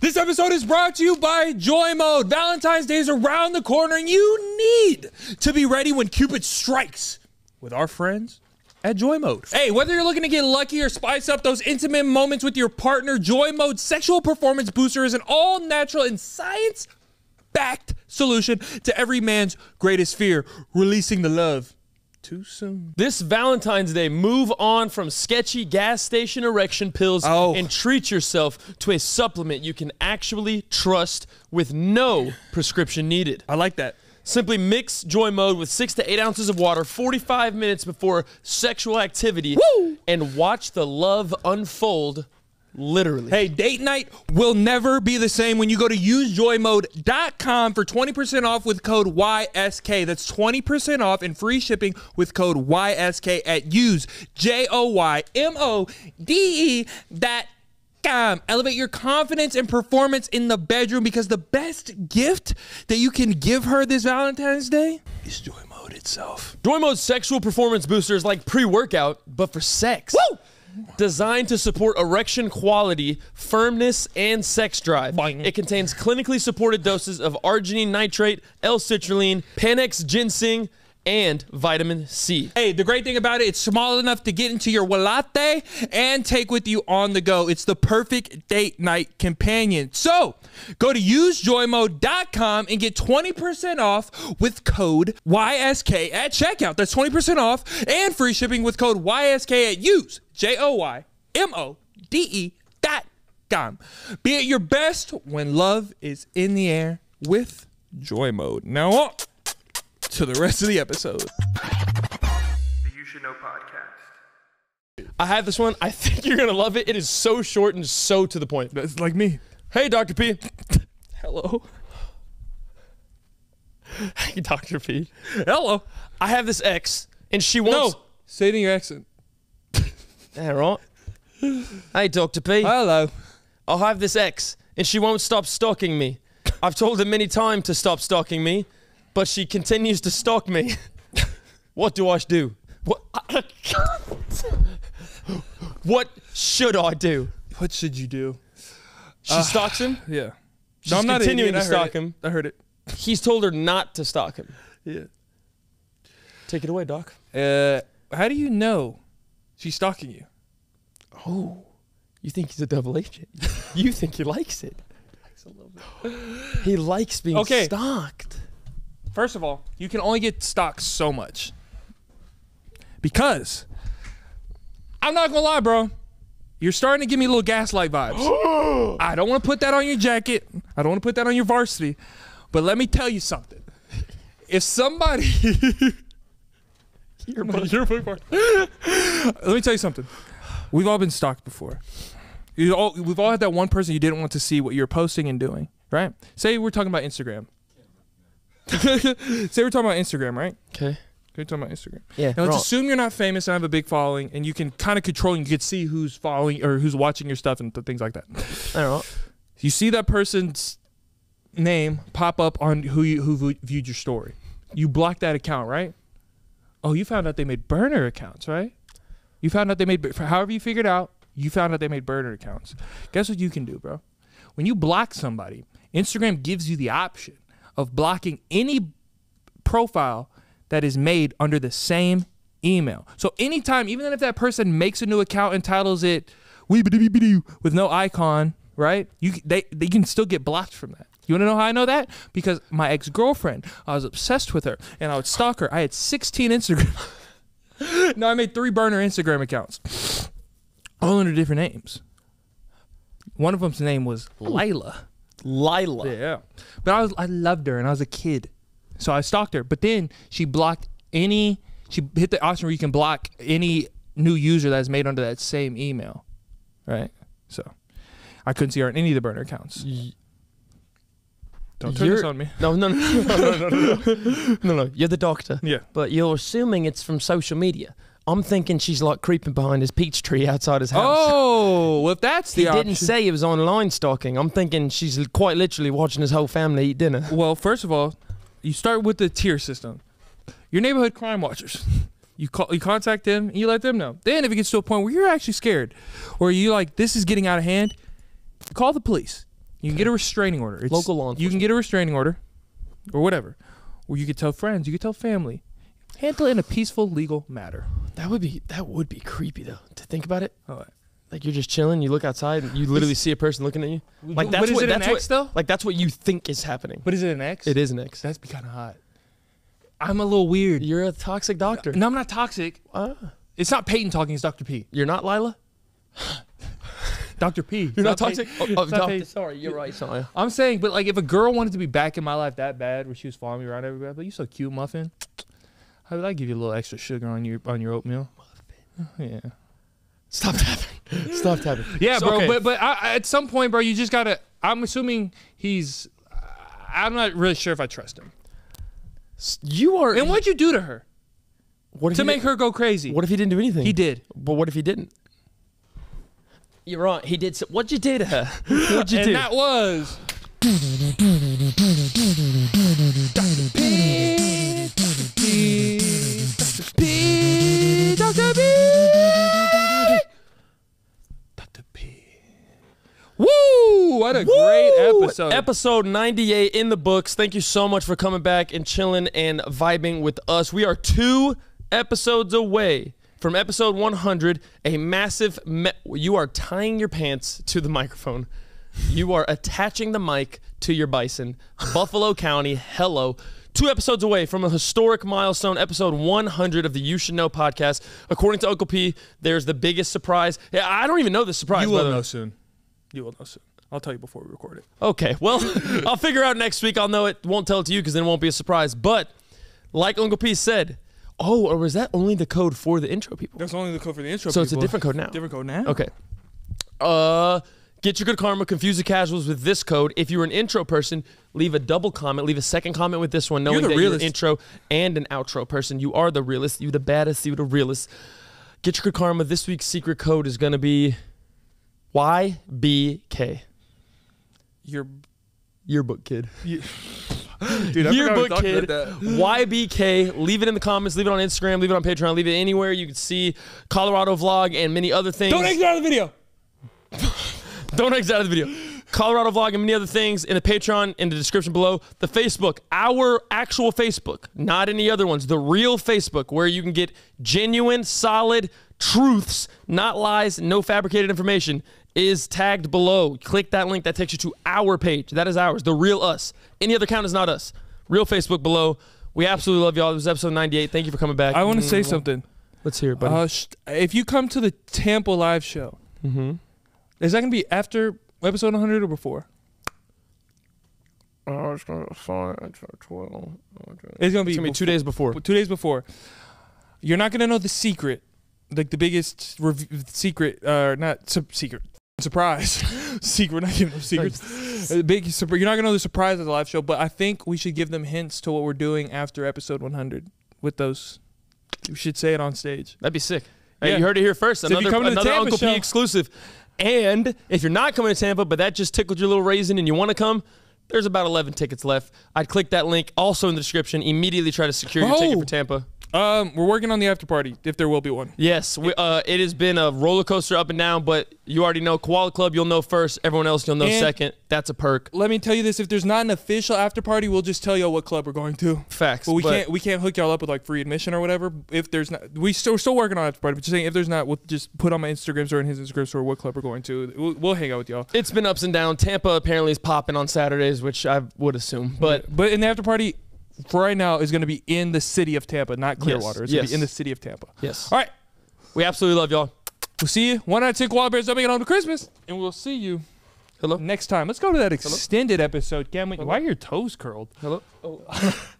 This episode is brought to you by Joy Mode. Valentine's Day is around the corner, and you need to be ready when Cupid strikes with our friends at Joy Mode. Hey, whether you're looking to get lucky or spice up those intimate moments with your partner, Joy Mode Sexual Performance Booster is an all-natural and science backed solution to every man's greatest fear, releasing the love too soon. This Valentine's Day, move on from sketchy gas station erection pills and treat yourself to a supplement you can actually trust with no prescription needed. I like that. Simply mix Joy Mode with 6 to 8 ounces of water 45 minutes before sexual activity and watch the love unfold. Literally. Hey, date night will never be the same when you go to usejoymode.com for 20% off with code YSK. That's 20% off and free shipping with code YSK at usejoymode.com. Elevate your confidence and performance in the bedroom, because the best gift that you can give her this Valentine's Day is Joy Mode itself. Joy Mode's sexual performance booster is like pre-workout, but for sex. Woo! Designed to support erection quality, firmness, and sex drive. Boing. It contains clinically supported doses of arginine nitrate, L-citrulline, Panax ginseng, and vitamin C. Hey, the great thing about it, it's small enough to get into your wallet and take with you on the go. It's the perfect date night companion. So go to usejoymode.com and get 20% off with code YSK at checkout. That's 20% off and free shipping with code YSK at usejoymode.com. Be at your best when love is in the air with Joy Mode. Now on to the rest of the episode. The You Should Know Podcast. I have this one. I think you're gonna love it. It is so short and so to the point. It's like me. Hey, Dr. P. Hello. Hey, Dr. P. Hello. I have this ex, and she wants... No. Say it in your accent. All right. Hey, Dr. P. Hello. I have this ex, and she won't stop stalking me. I've told her many times to stop stalking me, but she continues to stalk me. What do I do? What should I do? What should you do? She stalks him? Yeah. She's continuing to stalk him. I heard it. He's told her not to stalk him. Yeah. Take it away, Doc. How do you know she's stalking you? Oh, you think he's a double agent. You think he likes it. He likes a little bit. He likes being stalked. First of all, you can only get stalked so much. Because, I'm not gonna lie, bro, you're starting to give me little gaslight vibes. I don't want to put that on your jacket. I don't want to put that on your varsity. But let me tell you something. If somebody... Let me tell you something. We've all been stalked before. We've all had that one person you didn't want to see what you're posting and doing, right? Say we're talking about Instagram. Say we're talking about Instagram, right? Okay. We're talking about Instagram. Yeah. Now let's assume you're not famous and have a big following, and you can kind of control and you can see who's following or who's watching your stuff and things like that. All right. You see that person's name pop up on who viewed your story. You block that account, right? Oh, you found out they made burner accounts, right? You found out they made, however you figured out, You found out they made burner accounts. Guess what you can do, bro? When you block somebody, Instagram gives you the option of blocking any profile that is made under the same email. So anytime, even if that person makes a new account and titles it with no icon, right? They can still get blocked from that. You want to know how I know that? Because my ex-girlfriend, I was obsessed with her, and I would stalk her. I had 16 Instagram. No, I made 3 burner Instagram accounts, all under different names. One of them's name was Lila. Lila. Yeah. But I loved her, and I was a kid, so I stalked her. But then she blocked any. She hit the option where you can block any new user that's made under that same email, right? So I couldn't see her in any of the burner accounts. Don't turn this on me. No. You're the doctor. Yeah. But you're assuming it's from social media. I'm thinking she's like creeping behind his peach tree outside his house. Oh, well, if that's the option. He didn't say it was online stalking. I'm thinking she's quite literally watching his whole family eat dinner. Well, first of all, you start with the tier system. Your neighborhood crime watchers. You contact them, and you let them know. Then if it gets to a point where you're actually scared, or you're like, this is getting out of hand, call the police. You can get a restraining order. It's local law enforcement. You can get a restraining order or whatever. Or you could tell friends, you could tell family. Handle it in a peaceful legal matter. That would be creepy though, to think about it. Oh, like you're just chilling, you look outside and you literally see a person looking at you. Like that's what that's an ex though? Like that's what you think is happening. But is it an ex? It is an ex. That'd be kinda hot. I'm a little weird. You're a toxic doctor. No, I'm not toxic. It's not Peyton talking, it's Dr. P. You're not Lila? Dr. P. You're not toxic? Oh, doctor, sorry, you're right, Sonia. I'm saying, but like if a girl wanted to be back in my life that bad where she was following me around everywhere, but you so cute, muffin. How would I give you a little extra sugar on your oatmeal? Muffin. Yeah. Stop tapping. Stop tapping. Yeah, so, bro, okay. but at some point, bro, you just gotta, I'm assuming he's, I'm not really sure if I trust him. You are. And what'd you do to her? What to make her go crazy? What if he didn't do anything? He did. But what if he didn't? You're right. He did. So, what'd you do to her? What'd you do? And that was. Dr. P. Woo! What a great episode. Episode 98 in the books. Thank you so much for coming back and chilling and vibing with us. We are 2 episodes away from episode 100, a massive... You are tying your pants to the microphone. You are attaching the mic to your bison. Buffalo County, hello. 2 episodes away from a historic milestone, episode 100 of the You Should Know podcast. According to Uncle P, there's the biggest surprise. Yeah, I don't even know the surprise. You will know soon. You will know soon. I'll tell you before we record it. Okay, well, I'll figure out next week. I'll know it. Won't tell it to you because then it won't be a surprise. But like Uncle P said... Oh, or was that only the code for the intro people? That's only the code for the intro people. So it's a different code now. Different code now? Okay. Get your good karma. Confuse the casuals with this code. If you're an intro person, leave a double comment. Leave a second comment with this one, knowing that you're an intro and an outro person. You are the realest. You're the baddest. You're the realest. Get your good karma. This week's secret code is going to be YBK. Yearbook kid. Dude, yearbook kid, YBK. Leave it in the comments. Leave it on Instagram. Leave it on Patreon. Leave it anywhere. You can see Colorado vlog and many other things. Don't exit out of the video. Don't exit out of the video. Colorado vlog and many other things in the Patreon, in the description below. The Facebook, our actual Facebook, not any other ones. The real Facebook, where you can get genuine, solid truths, not lies, no fabricated information, is tagged below. Click that link. That takes you to our page. That is ours. The real us. Any other account is not us. Real Facebook below. We absolutely love y'all. This was episode 98. Thank you for coming back. I want to say something. Let's hear it, buddy. If you come to the Tampa live show, is that going to be after episode 100 or before? It's going to be 2 days before. 2 days before. You're not going to know the secret. Like the biggest secret, not secret, surprise. Secret, not giving them secrets. You're not going to know the surprise of the live show, but I think we should give them hints to what we're doing after episode 100 with those. We should say it on stage. That'd be sick. Yeah. Hey, you heard it here first. So another Uncle P exclusive. And if you're not coming to Tampa, but that just tickled your little raisin and you want to come, there's about 11 tickets left. I'd click that link also in the description. Immediately try to secure your ticket for Tampa. We're working on the after party, if there will be one. Yes, it has been a roller coaster up and down, but you already know Koala Club, you'll know first. Everyone else, you'll know second. That's a perk. Let me tell you this: if there's not an official after party, we'll just tell y'all what club we're going to. Facts. But we can't hook y'all up with like free admission or whatever. If there's not, we're still working on after party. But just saying, if there's not, we'll just put on my Instagram story and his Instagram story what club we're going to. We'll hang out with y'all. It's been ups and downs. Tampa apparently is popping on Saturdays, which I would assume. But in the after party, for right now, is going to be in the city of Tampa, not Clearwater. Yes, it's going to be in the city of Tampa. Yes. All right. We absolutely love y'all. We'll see you. One out of 10 koala bears don't make it home to Christmas, and we'll see you next time. Let's go to that extended episode. Cam, why are your toes curled? Hello. Oh.